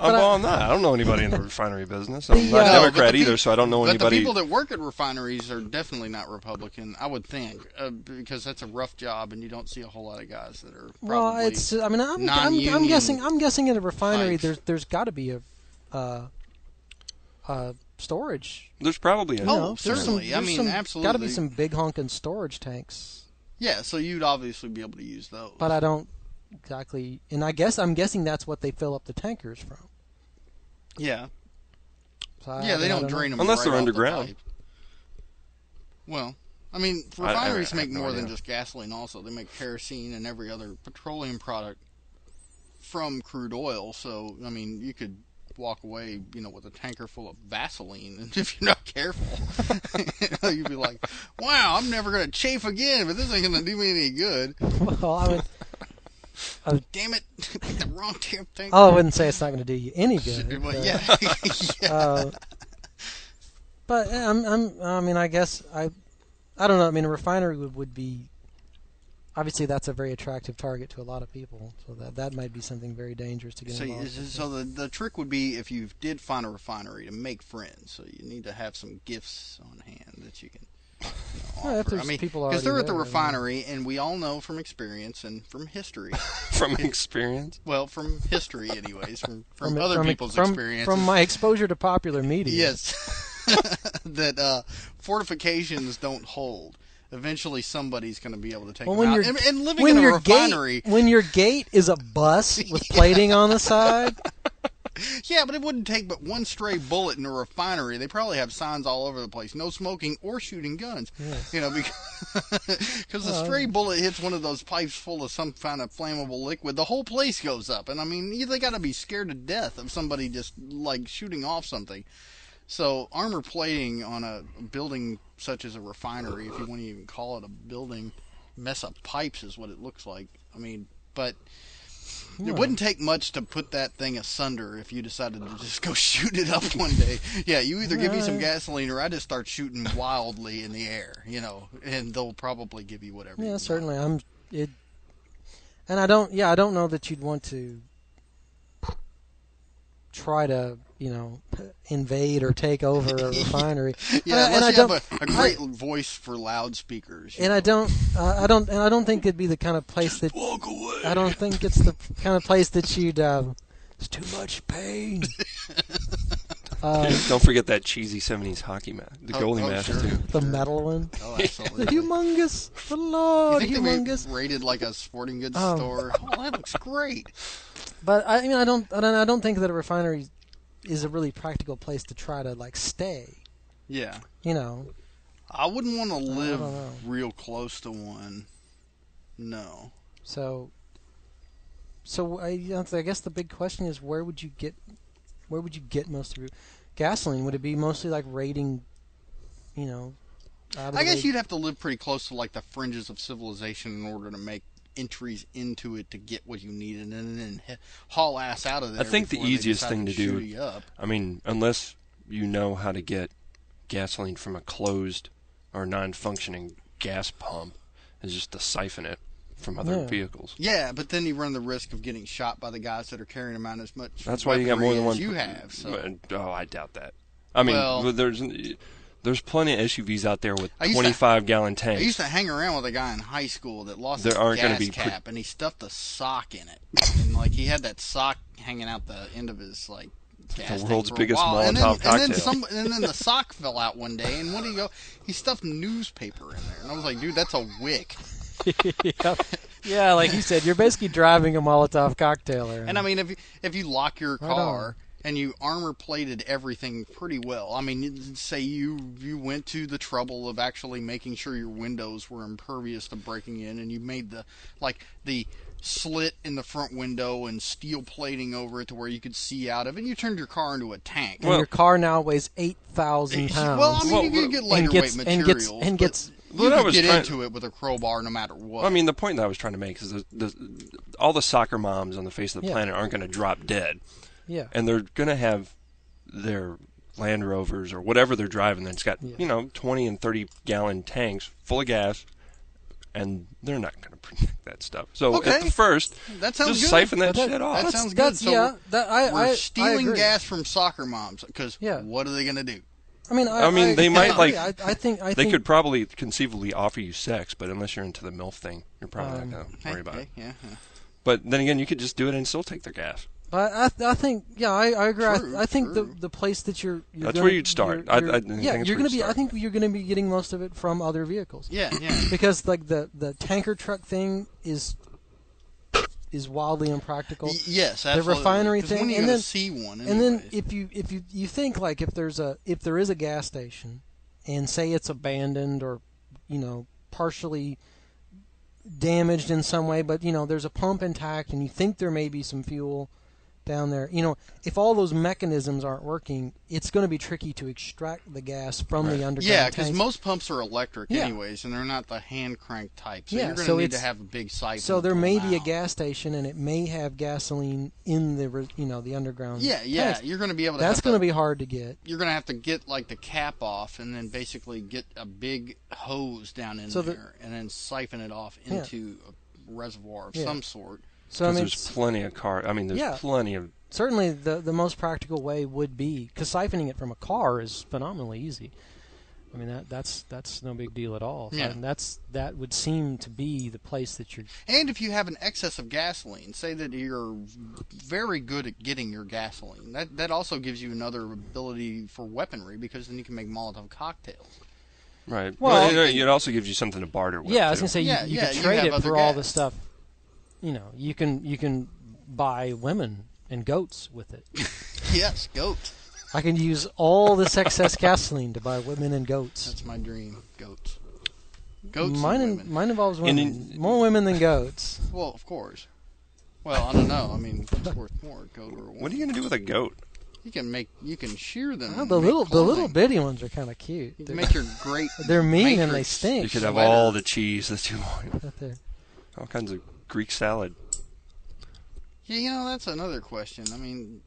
I'm but on I, that. I don't know anybody in the refinery business. I'm not a no, Democrat pe- either, so I don't know anybody. But the people that work at refineries are definitely not Republican, I would think, uh, because that's a rough job, and you don't see a whole lot of guys that are probably well, it's, I mean, I'm, I'm, I'm guessing. I'm guessing in a refinery, life. there's there's got to be a uh, uh, storage. There's probably a. Oh, know, certainly. Some, I mean, some, absolutely. Got to be some big honking storage tanks. Yeah, so you'd obviously be able to use those. But I don't. Exactly, and I guess I'm guessing that's what they fill up the tankers from. Yeah. So I, yeah, they I don't, don't drain know. them unless right they're underground. The well, I mean, refineries I, I, I make no more idea. than just gasoline. Also, they make kerosene and every other petroleum product from crude oil. So, I mean, you could walk away, you know, with a tanker full of Vaseline, and if you're not careful, you know, you'd be like, "Wow, I'm never gonna chafe again," but this ain't gonna do me any good. Well, I mean. Uh, Damn it! The wrong damn thing. Oh, I wouldn't say it's not going to do you any good. But, yeah. yeah. Uh, but I'm, I'm. I mean, I guess I. I don't know. I mean, a refinery would, would be. Obviously, that's a very attractive target to a lot of people. So that that might be something very dangerous to get so, involved. So, so the the trick would be if you did find a refinery to make friends. So you need to have some gifts on hand that you can. You know, well, I mean, because they're at the there, refinery, and we all know from experience and from history. from experience? Well, from history, anyways, from, from, from other from, people's from, experiences. From my exposure to popular media. Yes, that uh, fortifications don't hold. Eventually, somebody's going to be able to take well, them out. And, and living in a refinery, gate, when your gate is a bus with yeah. plating on the side. Yeah, but it wouldn't take but one stray bullet in a refinery. They probably have signs all over the place. No smoking or shooting guns. Yes. You know, because well, a stray bullet hits one of those pipes full of some kind of flammable liquid, the whole place goes up. And, I mean, they got to be scared to death of somebody just, like, shooting off something. So armor plating on a building such as a refinery, if you want to even call it a building, mess up pipes is what it looks like. I mean, but... It wouldn't take much to put that thing asunder if you decided to just go shoot it up one day. Yeah, you either give me some gasoline or I just start shooting wildly in the air, you know, and they'll probably give you whatever. Yeah, you certainly. Want. I'm it, and I don't. Yeah, I don't know that you'd want to try to, you know, invade or take over a refinery. yeah, and, and I don't. Have a, a great I, voice for loudspeakers. And know. I don't. Uh, I don't. And I don't think it'd be the kind of place that. Just walk away. I don't think it's the kind of place that you'd. Um, it's too much pain. um, don't forget that cheesy seventies hockey match, the oh, goalie oh, match sure. too. The metal one. Oh, absolutely. The humongous, the Lord, you think humongous. They rated like a sporting goods um, store. Oh, that looks great. But I mean, I don't, I don't, I don't think that a refinery is a really practical place to try to like stay. Yeah. You know. I wouldn't want to live real close to one. No. So. So I, I guess the big question is, where would you get, where would you get most of your gasoline? Would it be mostly like raiding, you know? Out of I guess way? You'd have to live pretty close to like the fringes of civilization in order to make. Entries into it to get what you needed and then he- haul ass out of there. I think the easiest thing to, to do, up. I mean, unless you know how to get gasoline from a closed or non-functioning gas pump, is just to siphon it from other yeah. vehicles. Yeah, but then you run the risk of getting shot by the guys that are carrying them out as much. That's why you got more than one. You have. So. Oh, I doubt that. I mean, well, there's... There's plenty of S U Vs out there with twenty-five gallon tanks. I used to hang around with a guy in high school that lost there his gas be cap, pre- and he stuffed a sock in it. And, like, he had that sock hanging out the end of his, like, gas the world's biggest Molotov and then, cocktail. And then, some, and then the sock fell out one day, and what do you go? He stuffed newspaper in there. And I was like, dude, that's a wick. yep. Yeah, like you said, you're basically driving a Molotov cocktail. Around. And, I mean, if you, if you lock your car... Right and you armor plated everything pretty well. I mean, say you you went to the trouble of actually making sure your windows were impervious to breaking in, and you made the like the slit in the front window and steel plating over it to where you could see out of it, and you turned your car into a tank. Well, and your car now weighs eight thousand pounds. Well, I mean, well, you could get lighter weight materials, and gets, and gets You well, could get trying, into it with a crowbar no matter what. Well, I mean, the point that I was trying to make is the, the, all the soccer moms on the face of the yeah. planet aren't going to drop dead. Yeah. And they're going to have their Land Rovers or whatever they're driving that's got, yeah. you know, twenty and thirty gallon tanks full of gas, and they're not going to protect that stuff. So okay. at the first, that just good. siphon that, that shit off. That sounds good. So yeah, that, I, we're I, stealing I gas from soccer moms because yeah. what are they going to do? I mean, I, I mean, I, they I, might like. I, I think I they think, could probably conceivably offer you sex, but unless you're into the MILF thing, you're probably um, not gonna worry hey, about hey, it. Yeah, yeah. But then again, you could just do it and still take their gas. But I, th- I think, yeah, I, I agree. True, I, th- I think the, the place that you're, you're that's gonna, where you'd start. You're, you're, I, I think yeah, you're gonna be. Start. I think you're gonna be getting most of it from other vehicles. Yeah, yeah. Because like the the tanker truck thing is. is wildly impractical. Yes, absolutely. The refinery thing, when are you and then see one anyways? And then if you if you you think like if there's a if there is a gas station, and say it's abandoned or, you know, partially damaged in some way, but you know there's a pump intact and you think there may be some fuel down there. You know, if all those mechanisms aren't working, it's going to be tricky to extract the gas from right. the underground Yeah, because most pumps are electric yeah. anyways, and they're not the hand crank type, so yeah, you're going to so need to have a big siphon. So there may be out. a gas station, and it may have gasoline in the you know the underground Yeah, yeah, tanks. You're going to be able to... That's going to be hard to get. You're going to have to get, like, the cap off, and then basically get a big hose down in so the, there, and then siphon it off yeah. into a reservoir of yeah. some sort. So I mean, there's plenty of car. I mean, there's yeah, plenty of. Certainly, the the most practical way would be because siphoning it from a car is phenomenally easy. I mean, that that's that's no big deal at all. Yeah. And that's that would seem to be the place that you're. And if you have an excess of gasoline, say that you're very good at getting your gasoline, that that also gives you another ability for weaponry because then you can make Molotov cocktails. Right. Well, well it, it also gives you something to barter with. Yeah, I was gonna say you, yeah, you yeah, can trade you it for gas. all the stuff. You know, you can you can buy women and goats with it. Yes, goats. I can use all this excess gasoline to buy women and goats. That's my dream, goats. Goats mine and women. Mine involves women. And in, more women than goats. Well, of course. Well, I don't know. I mean, what's worth more, a goat or a woman? What are you going to do with a goat? You can make, you can shear them. Oh, the little, clothing. the little bitty ones are kind of cute. You can make your great. They're mean and they stink. You could have sweater. all the cheese that you want. Right there. All kinds of. Greek salad. Yeah, you know, that's another question. I mean,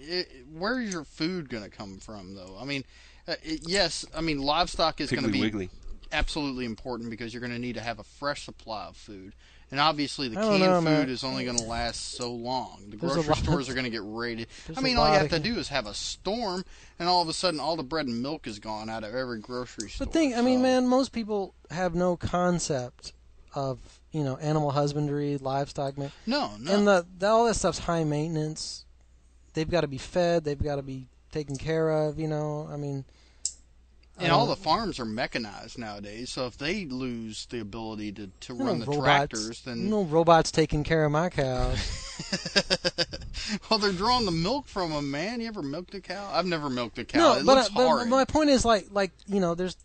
it, where is your food going to come from, though? I mean, uh, it, yes, I mean, livestock is going to be wiggly. absolutely important because you're going to need to have a fresh supply of food. And obviously the canned know, food man. is only going to last so long. The There's grocery stores are going to get raided. There's I mean, all you have to do is have a storm, and all of a sudden all the bread and milk is gone out of every grocery store. But think, so. I mean, man, most people have no concept of... You know, animal husbandry, livestock. Man. No, no. And the, the, all that stuff's high maintenance. They've got to be fed. They've got to be taken care of, you know. I mean. And um, all the farms are mechanized nowadays, so if they lose the ability to, to run the robots, tractors, then... No robots taking care of my cows. Well, they're drawing the milk from them, man. You ever milked a cow? I've never milked a cow. No, it but, looks but hard. My point is, like, like you know, there's...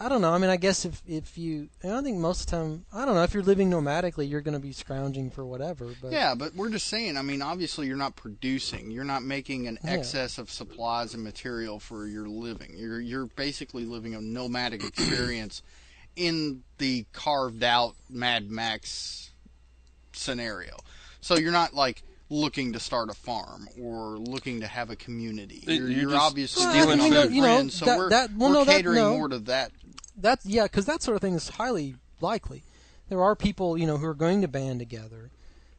I don't know. I mean, I guess if, if you... And I think most of the time... I don't know. If you're living nomadically, you're going to be scrounging for whatever. But yeah, but we're just saying, I mean, obviously you're not producing. You're not making an yeah. excess of supplies and material for your living. You're you're basically living a nomadic experience in the carved-out Mad Max scenario. So you're not, like... looking to start a farm or looking to have a community. You're, you're, you're obviously stealing food, friends, you know, so that, we're, that, well, we're no, catering that, no. more to that. That yeah, because that sort of thing is highly likely. There are people, you know, who are going to band together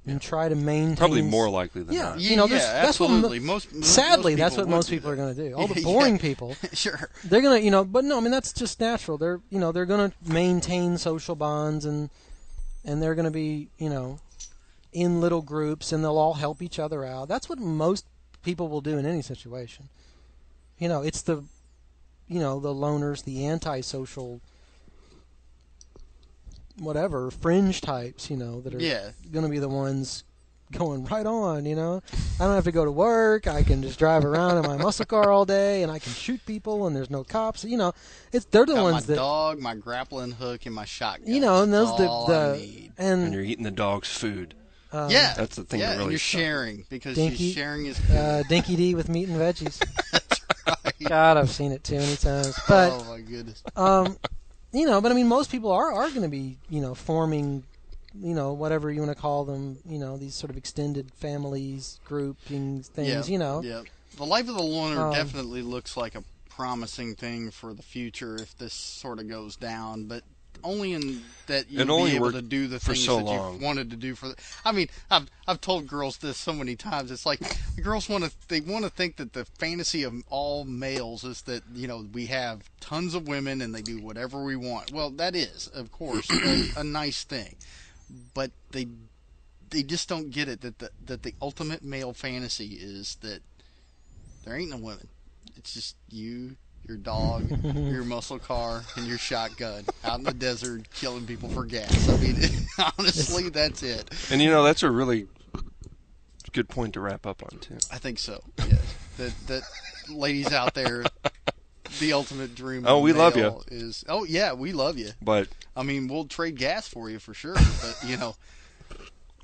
and yeah. try to maintain... Probably more likely than yeah, not. You know, yeah, that's absolutely. What, most, most, sadly, most that's what most people that. are going to do. All the boring yeah. people. Sure. They're going to, you know, but no, I mean, that's just natural. They're, you know, they're going to maintain social bonds and and they're going to be, you know... in little groups, and they'll all help each other out. That's what most people will do in any situation. You know, it's the, you know, the loners, the antisocial, whatever, fringe types, you know, that are yeah. going to be the ones going right on, you know. I don't have to go to work. I can just drive around in my muscle car all day, and I can shoot people, and there's no cops. You know, it's they're the Got ones my that my dog, my grappling hook, and my shotgun. You know, and those all the, the I need. And, and you're eating the dog's food. Um, yeah, that's the thing. Yeah, that really and you're sucks. Sharing because Dinky, she's sharing his food. Uh, Dinky D with meat and veggies. That's right. God, I've seen it too many times. But, oh my goodness. Um, you know, but I mean, most people are are going to be, you know, forming, you know, whatever you want to call them, you know, these sort of extended families, groupings, things, yeah, you know. Yeah. The life of the loner um, definitely looks like a promising thing for the future if this sort of goes down, but only in that you'll be able to do the things so that long. You've wanted to do for the, I mean, I've I've told girls this so many times. It's like the girls want to they want to think that the fantasy of all males is that, you know, we have tons of women and they do whatever we want. Well, that is, of course, a, a nice thing. But they they just don't get it that the, that the ultimate male fantasy is that there ain't no women. It's just you, your dog, your muscle car, and your shotgun out in the desert killing people for gas. I mean, honestly, that's it. And, you know, that's a really good point to wrap up on, too. I think so, yes. That, that ladies out there, the ultimate dream oh, of we love you. Is, oh, yeah, we love you. But I mean, we'll trade gas for you for sure, but, you know.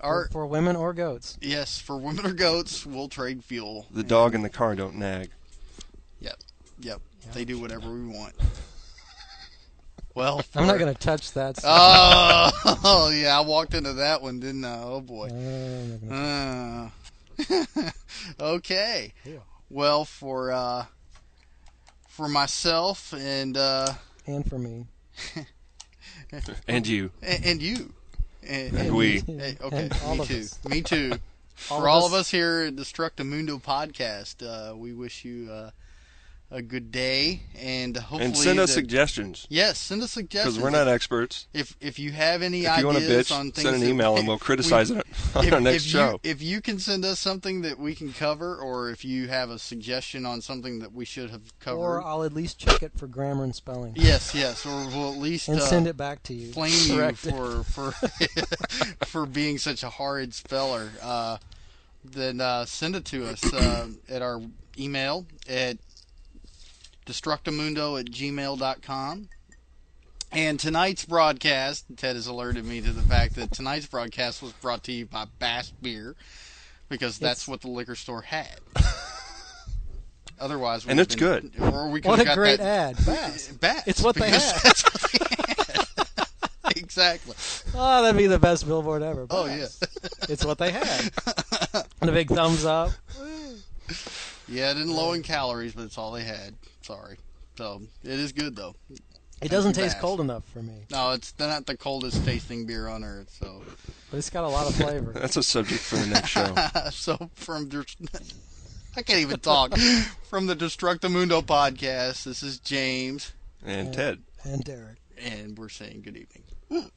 Our, for, for women or goats. Yes, for women or goats, we'll trade fuel. The and, dog and the car don't nag. Yep, yep. Yeah, they do whatever we want. Well, for, I'm not going to touch that. So. Oh, oh, yeah, I walked into that one, didn't I? Oh, boy. Uh, okay. Yeah. Well, for uh, for myself and... Uh, and for me. And you. And, and you. And, and we. Hey, okay, and me too. Us. Me too. All for all us. Of us here at Destructomundo Podcast, uh, we wish you uh, a good day. And hopefully. And send us that, suggestions. Yes, send us suggestions. Because we're not experts. If if you have any if ideas you bitch, on things. Send an email that, and we'll criticize we, it on if, our next if show. You, if you can send us something that we can cover, or if you have a suggestion on something that we should have covered. Or I'll at least check it for grammar and spelling. Yes, yes. Or we'll at least. And uh, send it back to you. Flame you for, for, for being such a horrid speller. Uh, then uh, send it to us uh, at our email at Destructomundo at gmail dot com. And tonight's broadcast, Ted has alerted me to the fact that tonight's broadcast was brought to you by Bass Beer, because that's it's, what the liquor store had. Otherwise, and it's been, good. Or we what a got great that, ad, Bass. Bass. It's what they had. That's what they had. Exactly. Oh, that'd be the best billboard ever. Bass. Oh yeah, it's what they had. And a big thumbs up. Yeah, it isn't low in calories, but it's all they had. Sorry. So, it is good, though. It Thank doesn't taste Bass. Cold enough for me. No, it's not the coldest tasting beer on earth, so. But it's got a lot of flavor. That's a subject for the next show. So, from... I can't even talk. From the Destructomundo Podcast, this is James. And, and Ted. And Derek. And we're saying good evening.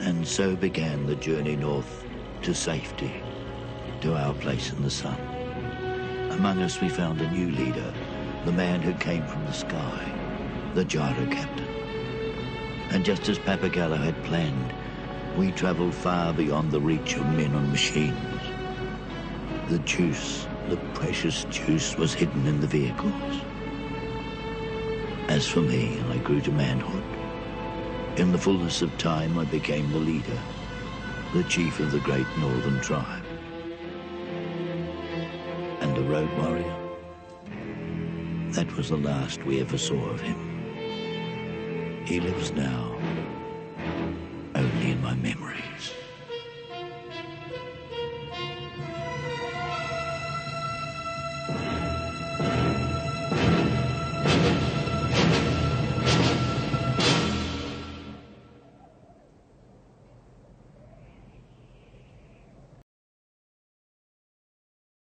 And so began the journey north to safety. To our place in the sun. Among us we found a new leader, the man who came from the sky, the gyro captain. And just as Papagallo had planned, we travelled far beyond the reach of men and machines. The juice, the precious juice, was hidden in the vehicles. As for me, I grew to manhood. In the fullness of time, I became the leader, the chief of the great northern tribe. And the Road Warrior. That was the last we ever saw of him. He lives now, only in my memories.